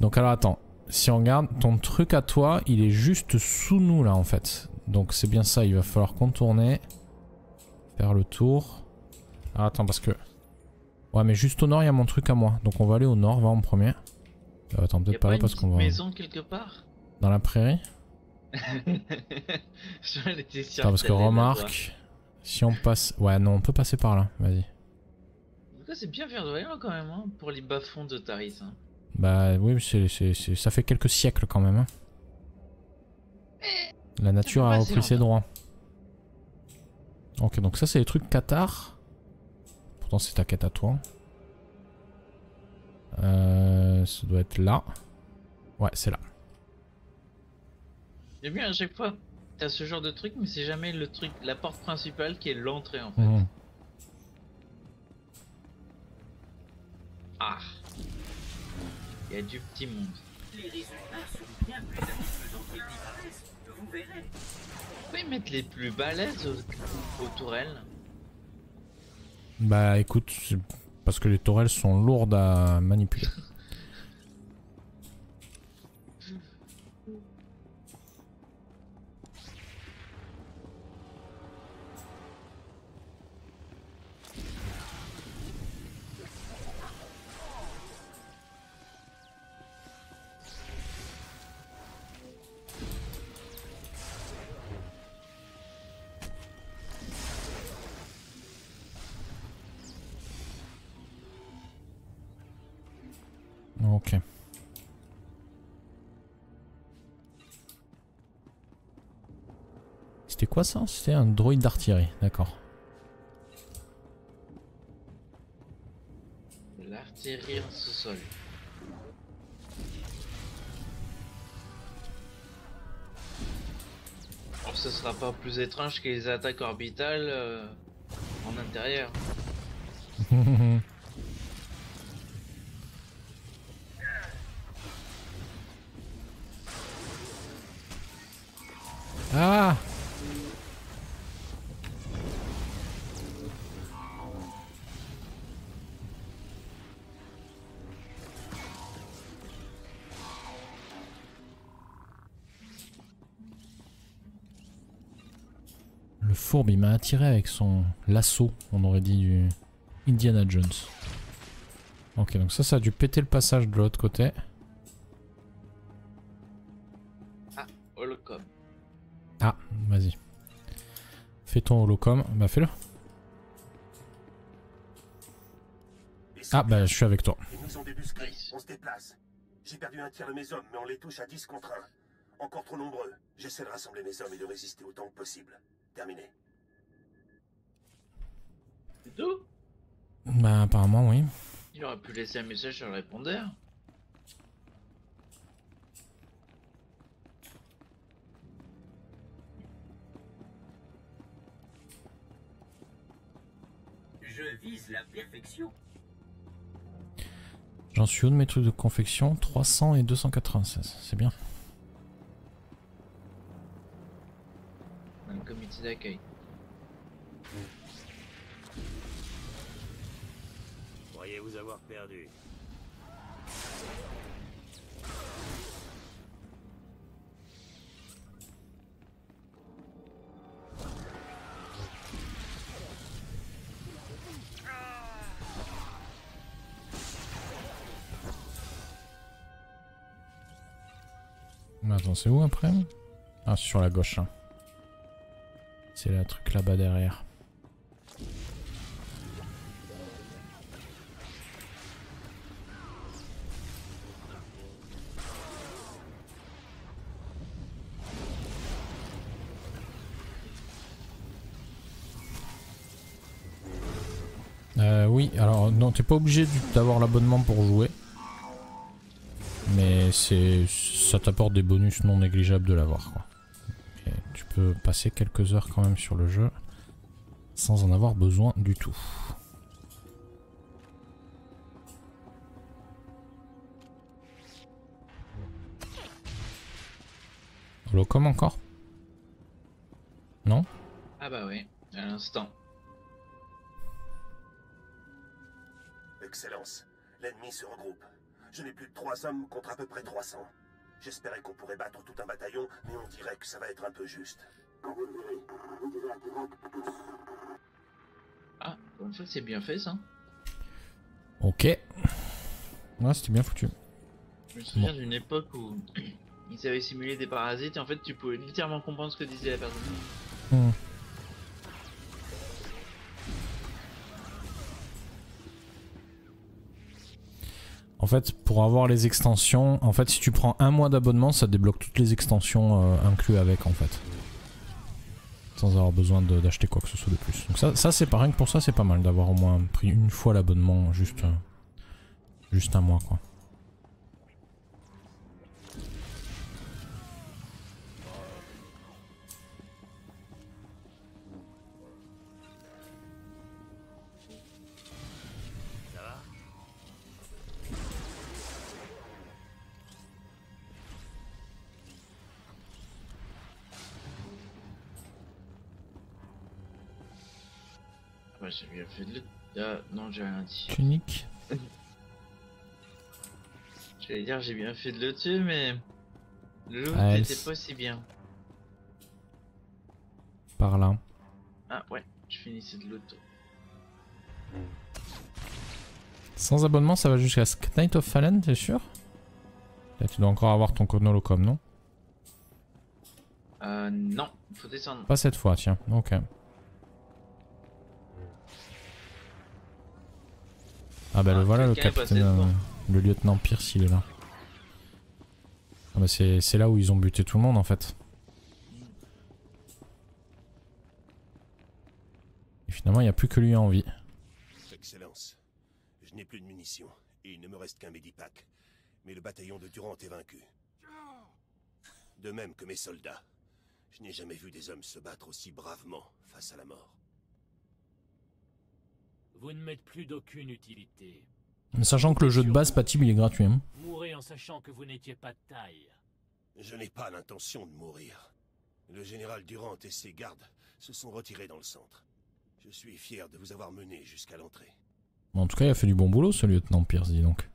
Donc alors attends, si on regarde, ton truc à toi, il est juste sous nous là en fait. Donc c'est bien ça, il va falloir contourner, faire le tour. Ah, attends parce que... Ouais mais juste au nord il y a mon truc à moi, donc on va aller au nord, va en premier. Euh, attends peut-être pas là parce qu'on va... Maison quelque part ? Dans la prairie ? Attends, parce que remarque, si on passe... Ouais non on peut passer par là, vas-y. En tout cas c'est bien verdoyant quand même hein, pour les bas-fonds de Taris. Hein. Bah oui, c'est, c'est, c'est... ça fait quelques siècles quand même. Hein. La nature a repris ses droits. Ok donc ça c'est les trucs Cathare. Pourtant c'est ta quête à toi. Euh, ça doit être là. Ouais c'est là. J'ai vu à chaque fois, t'as ce genre de truc, mais c'est jamais le truc, la porte principale qui est l'entrée en fait. Mmh. Ah, il y a du petit monde. Les résultats sont bien plus satisfaisants qu'ils n'y paraissent, vous verrez. Pourquoi ils mettent les plus balèzes aux, aux tourelles? Bah écoute, parce que les tourelles sont lourdes à manipuler. Ok. C'était quoi ça? C'était un droïde d'artillerie, d'accord. L'artillerie en sous-sol. Alors ce sera pas plus étrange que les attaques orbitales euh, en intérieur. Ah! Le fourbe, il m'a attiré avec son lasso, on aurait dit du Indiana Jones. Ok, donc ça, ça a dû péter le passage de l'autre côté. Ah, vas-y. Fais ton holocom. Bah fais-le. Ah bah je suis avec toi. Ils nous ont débusqués. On se déplace. J'ai perdu un tiers de mes hommes, mais on les touche à dix contre un. Encore trop nombreux. J'essaie de rassembler mes hommes et de résister autant que possible. Terminé. C'est tout? Bah apparemment oui. Il aurait pu laisser un message sur le répondeur. Je vise la perfection. J'en suis où de mes trucs de confection? Trois cents et deux cent quatre-vingt-seize, c'est bien. Un comité d'accueil. Croyez vous avoir perdu. Attends, c'est où après? Ah, c'est sur la gauche. Hein. C'est le truc là-bas derrière. Euh, oui, alors non, t'es pas obligé d'avoir l'abonnement pour jouer. Mais c'est, ça t'apporte des bonus non négligeables de l'avoir quoi. Et tu peux passer quelques heures quand même sur le jeu sans en avoir besoin du tout. Holocom encore? Non? Ah bah oui, à l'instant. Excellence, l'ennemi se regroupe. Je n'ai plus de trois hommes contre à peu près trois cents. J'espérais qu'on pourrait battre tout un bataillon, mais on dirait que ça va être un peu juste. Ah, comme ça c'est bien fait ça. Ok. Ouais, c'était bien foutu. Je me souviens bon. d'une époque où ils avaient simulé des parasites et en fait tu pouvais littéralement comprendre ce que disait la personne. Hmm. En fait, pour avoir les extensions, en fait, si tu prends un mois d'abonnement, ça débloque toutes les extensions euh, incluses avec, en fait. Sans avoir besoin d'acheter quoi que ce soit de plus. Donc ça, ça c'est pas rien que pour ça, c'est pas mal d'avoir au moins pris une fois l'abonnement, juste, euh, juste un mois, quoi. Ouais, j'ai bien fait de le... Ah, non, j'ai rien dit. Tunique. J'allais dire, j'ai bien fait de le tuer, mais... Le loot n'était pas si bien. Par là. Ah ouais, je finissais de l'auto. Sans abonnement, ça va jusqu'à Knight of Fallen, t'es sûr? Là, tu dois encore avoir ton Chronolocom, non? Euh, non, faut descendre. Pas cette fois, tiens, ok. Ah bah ah, le voilà le capitaine, euh, le lieutenant Pierce, il est là. Ah bah c'est là où ils ont buté tout le monde en fait. Et finalement il n'y a plus que lui en vie. Excellence, je n'ai plus de munitions et il ne me reste qu'un médipack. Mais le bataillon de Durand est vaincu. De même que mes soldats. Je n'ai jamais vu des hommes se battre aussi bravement face à la mort. Vous ne m'êtes plus d'aucune utilité. Sachant que le jeu de base, Patib, il est gratuit. Hein. Mourez en sachant que vous n'étiez pas de taille. Je n'ai pas l'intention de mourir. Le général Durand et ses gardes se sont retirés dans le centre. Je suis fier de vous avoir mené jusqu'à l'entrée. En tout cas, il a fait du bon boulot, ce lieutenant Pierce, dis donc.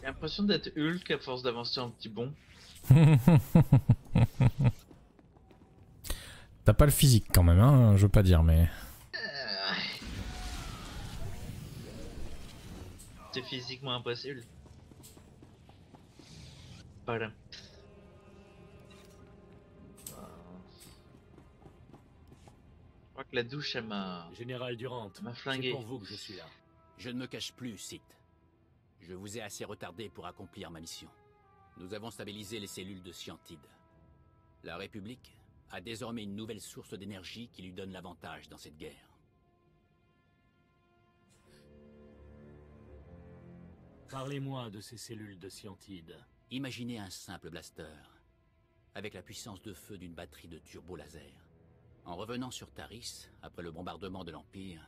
J'ai l'impression d'être Hulk à force d'avancer un petit bond. T'as pas le physique quand même, hein, je veux pas dire, mais... C'est physiquement impossible. Voilà. Je crois que la douche, elle m'a... Général Durand, m'a flingué. C'est pour vous que je suis là. Je ne me cache plus, Sith. Je vous ai assez retardé pour accomplir ma mission. Nous avons stabilisé les cellules de Scientide. La République a désormais une nouvelle source d'énergie qui lui donne l'avantage dans cette guerre. Parlez-moi de ces cellules de Scientide. Imaginez un simple blaster, avec la puissance de feu d'une batterie de turbo-laser. En revenant sur Taris, après le bombardement de l'Empire,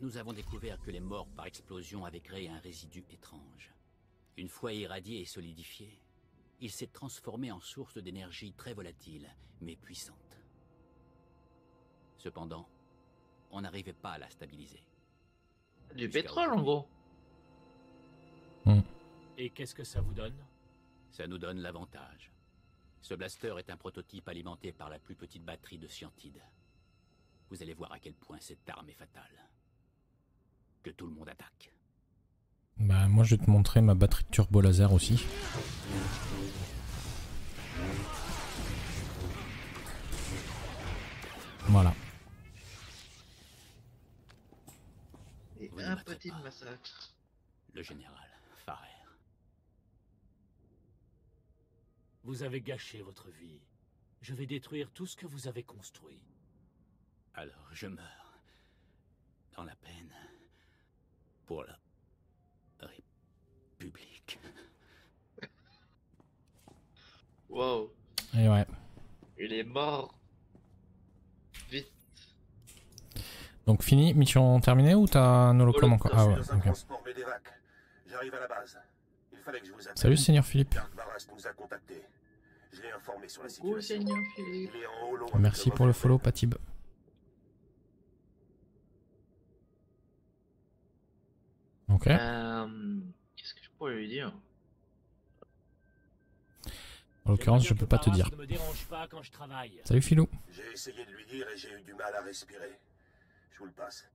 nous avons découvert que les morts par explosion avaient créé un résidu étrange. Une fois irradié et solidifié, il s'est transformé en source d'énergie très volatile, mais puissante. Cependant, on n'arrivait pas à la stabiliser. Du pétrole en gros. Mmh. Et qu'est-ce que ça vous donne? Ça nous donne l'avantage. Ce blaster est un prototype alimenté par la plus petite batterie de Scientide. Vous allez voir à quel point cette arme est fatale. Que tout le monde attaque. Bah moi je vais te montrer ma batterie de turbo laser aussi. Voilà. Et un petit massacre. Le général Farvin. Vous avez gâché votre vie. Je vais détruire tout ce que vous avez construit. Alors je meurs. Dans la peine. Pour la République. Wow. Et ouais. Il est mort. Vite. Donc fini, mission terminée ou t'as un holocron encore? Ah ouais. Okay. J'arrive à la base. Il fallait que je vous appelle. Salut Seigneur Philippe. Nous a contacté. Je l'ai informé sur la situation. Oh, merci pour le follow Patib. Okay. Euh, Qu'est-ce que je pourrais lui dire? En l'occurrence, je peux pas te dire. Ne me dérange pas quand je travaille. Salut Philou. J'ai essayé de lui dire et j'ai eu du mal à respirer. Je vous le passe.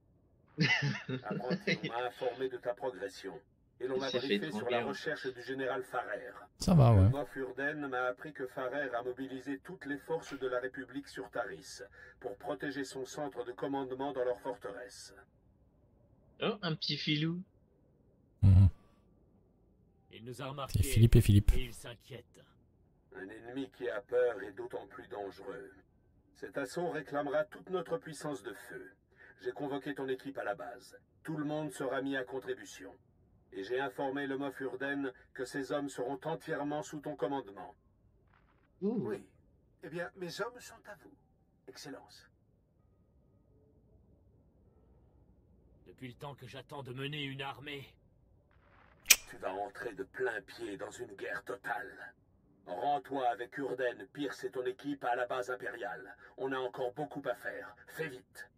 Apprenti, on m'a informé de ta progression. Et l'on m'a briefé sur la recherche du général Farrer. Ça va, ouais. Le Moff Urden m'a appris que Farrer a mobilisé toutes les forces de la République sur Taris pour protéger son centre de commandement dans leur forteresse. Oh, un petit Philou. Mmh. Il nous a remarqué. Philippe et Philippe. Et il s'inquiète. Un ennemi qui a peur est d'autant plus dangereux. Cet assaut réclamera toute notre puissance de feu. J'ai convoqué ton équipe à la base. Tout le monde sera mis à contribution. Et j'ai informé le Moff Urden que ces hommes seront entièrement sous ton commandement. Ouh. Oui. Eh bien, mes hommes sont à vous, Excellence. depuis le temps que j'attends de mener une armée. Tu vas entrer de plein pied dans une guerre totale. Rends-toi avec Urden, Pierce et ton équipe à la base impériale. On a encore beaucoup à faire. Fais vite.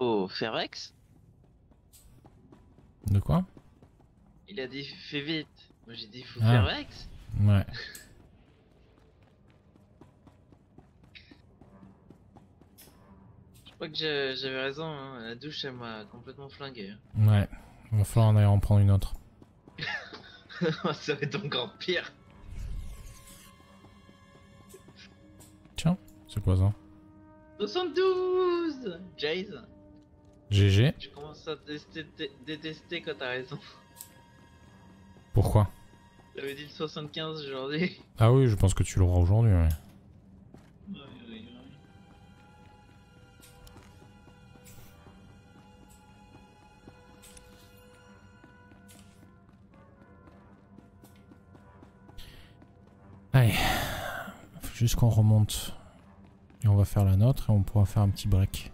Oh, Ferrex? De quoi? Il a dit fais vite. Moi j'ai dit faut ah. Ferrex. Ouais. Je crois que j'avais raison, hein. La douche elle m'a complètement flingué. Ouais, il va falloir en aller en prendre une autre. Ça va être encore pire. Tiens, c'est quoi ça? soixante-douze Jays. G G. Je commence à détester quand t'as raison. Pourquoi? T'avais dit le soixante-quinze aujourd'hui. Ah oui, je pense que tu l'auras aujourd'hui, ouais. Allez, faut juste qu'on remonte et on va faire la nôtre et on pourra faire un petit break.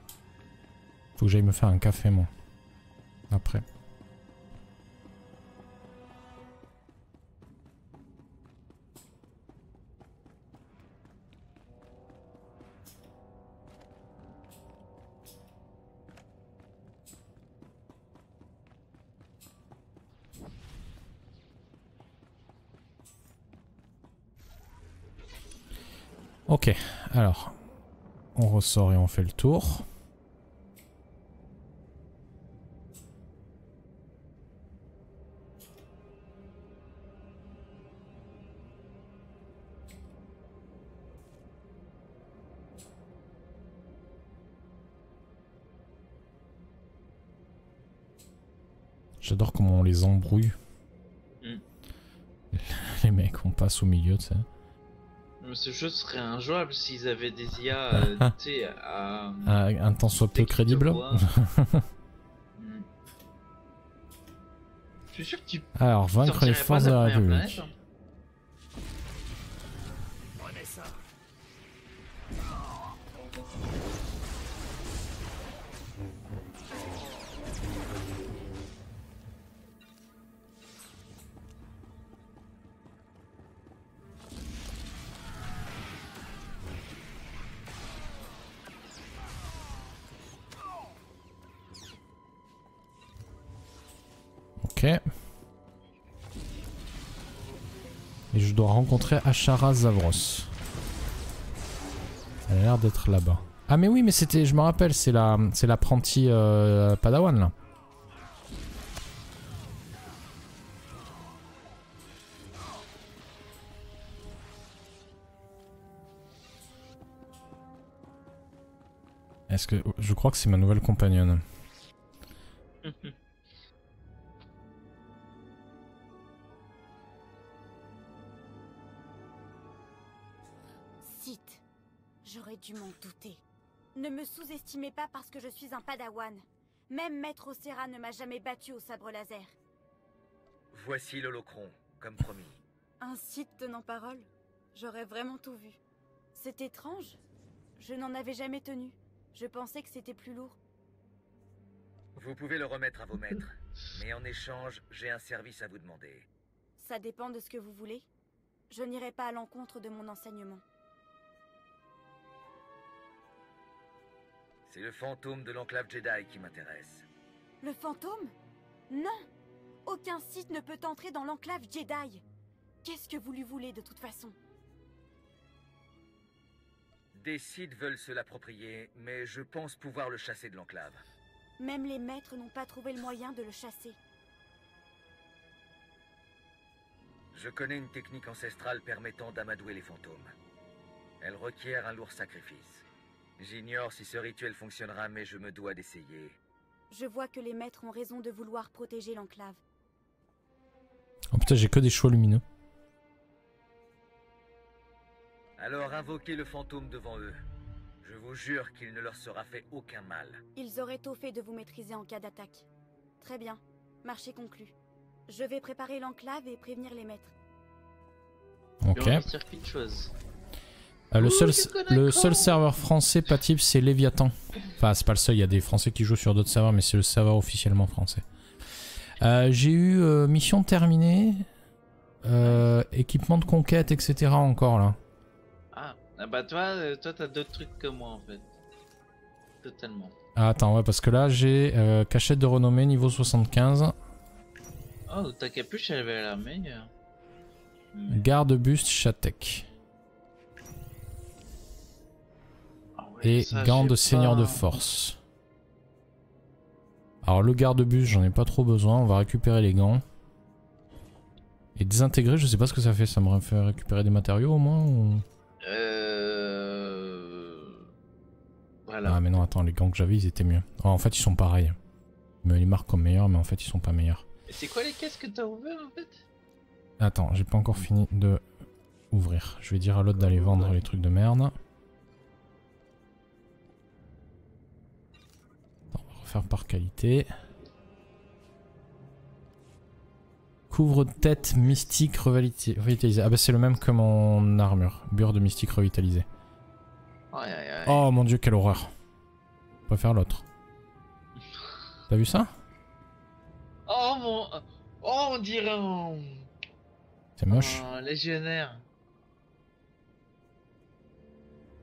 Faut que j'aille me faire un café moi, après. Ok, alors, on ressort et on fait le tour. J'adore comment on les embrouille. Mm. Les mecs, on passe au milieu, tu sais. Ce jeu serait injouable s'ils avaient des I A euh, à, à... un temps soit peu crédible. mm. Je suis sûr que tu... Alors, vaincre les forces de la République. Et je dois rencontrer Ashara Zavros. Elle a l'air d'être là-bas. Ah mais oui, mais c'était, je me rappelle, c'est la, c'est l'apprentie euh, Padawan là. Est-ce que, je crois que c'est ma nouvelle compagnonne. N'estimez pas parce que je suis un padawan. Même Maître Océra ne m'a jamais battu au sabre laser. Voici l'holocron, comme promis. Un Sith tenant parole. J'aurais vraiment tout vu. C'est étrange. Je n'en avais jamais tenu. Je pensais que c'était plus lourd. Vous pouvez le remettre à vos maîtres. Mais en échange, j'ai un service à vous demander. Ça dépend de ce que vous voulez. Je n'irai pas à l'encontre de mon enseignement. C'est le fantôme de l'Enclave Jedi qui m'intéresse. Le fantôme? Non! Aucun Sith ne peut entrer dans l'Enclave Jedi. Qu'est-ce que vous lui voulez de toute façon? Des Sith veulent se l'approprier, mais je pense pouvoir le chasser de l'Enclave. Même les maîtres n'ont pas trouvé le moyen de le chasser. Je connais une technique ancestrale permettant d'amadouer les fantômes. Elle requiert un lourd sacrifice. J'ignore si ce rituel fonctionnera, mais je me dois d'essayer. Je vois que les maîtres ont raison de vouloir protéger l'enclave. Oh putain, j'ai que des choix lumineux. Alors invoquez le fantôme devant eux. Je vous jure qu'il ne leur sera fait aucun mal. Ils auraient tôt fait de vous maîtriser en cas d'attaque. Très bien, marché conclu. Je vais préparer l'enclave et prévenir les maîtres. Ok. Euh, le, seul, le seul serveur français patible, c'est Leviathan. Enfin, c'est pas le seul, il y a des Français qui jouent sur d'autres serveurs, mais c'est le serveur officiellement français. Euh, J'ai eu euh, mission terminée, euh, équipement de conquête, et cetera encore là. Ah, bah toi, toi t'as d'autres trucs que moi en fait. Totalement. Ah, attends, ouais, parce que là j'ai euh, cachette de renommée niveau soixante-quinze. Oh, ta capuche elle avait la meilleure. Mais... garde buste Chatek. Ah ouais, et ça, gants de pas... seigneur de force. Alors le garde-buste j'en ai pas trop besoin, on va récupérer les gants. Et désintégrer, je sais pas ce que ça fait, ça me fait récupérer des matériaux au moins ou... Euh... Voilà. Ah mais non attends, les gants que j'avais ils étaient mieux. Oh, en fait ils sont pareils. Mais ils marquent comme meilleurs mais en fait ils sont pas meilleurs. C'est quoi les caisses que t'as ouvert en fait? Attends, j'ai pas encore fini de ouvrir. Je vais dire à l'autre d'aller vendre les trucs de merde. Attends, on va refaire par qualité. Couvre-tête mystique revitalisée. Ah bah c'est le même que mon armure. Bure de mystique revitalisée. Oh mon dieu, quelle horreur. On peut faire l'autre. T'as vu ça? Oh mon... Oh on dirait... C'est moche. Oh, légionnaire.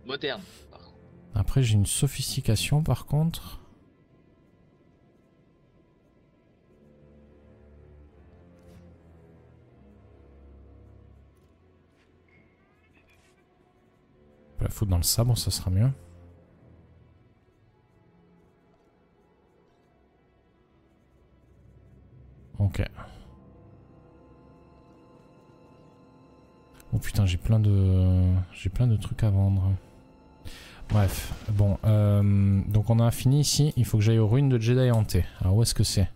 Moderne. Après j'ai une sophistication par contre. On peut la foutre dans le sabre, ça sera mieux. Ok. Oh putain, j'ai plein de j'ai plein de trucs à vendre. Bref, bon, euh, donc on a fini ici. Il faut que j'aille aux ruines de Jedi Hanté. Alors où est-ce que c'est?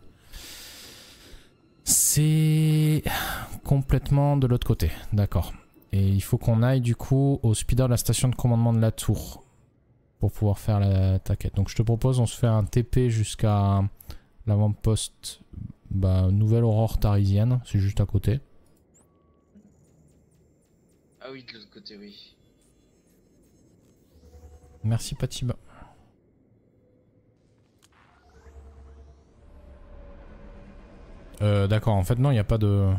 C'est complètement de l'autre côté, d'accord. Et il faut qu'on aille du coup au Speeder, la station de commandement de la tour, pour pouvoir faire la taquette. Donc je te propose, on se fait un T P jusqu'à l'avant-poste, bah, Nouvelle Aurore Tarisienne, c'est juste à côté. Ah oui, de l'autre côté, oui. Merci Patiba. Euh, d'accord, en fait non, il n'y a pas de...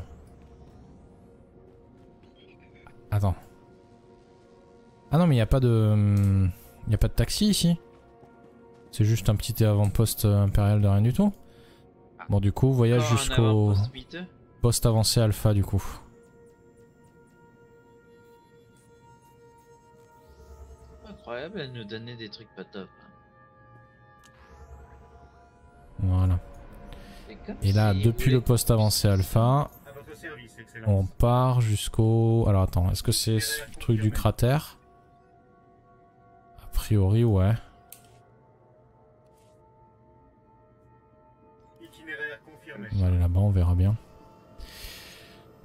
Attends. Ah non, mais il n'y a pas de... Il n'y a pas de taxi ici. C'est juste un petit avant-poste impérial de rien du tout. Bon, du coup, voyage jusqu'au... poste avancé alpha, du coup. Incroyable, elle nous donnait des trucs pas top. Voilà. Et là, depuis le poste avancé alpha, on part jusqu'au... Alors attends, est-ce que c'est ce truc du cratère? A priori, ouais. On va aller là-bas, on verra bien.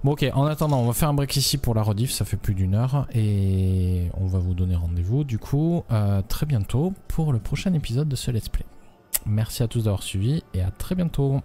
Bon ok, en attendant on va faire un break ici pour la rediff, ça fait plus d'une heure et on va vous donner rendez-vous du coup euh, très bientôt pour le prochain épisode de ce let's play. Merci à tous d'avoir suivi et à très bientôt.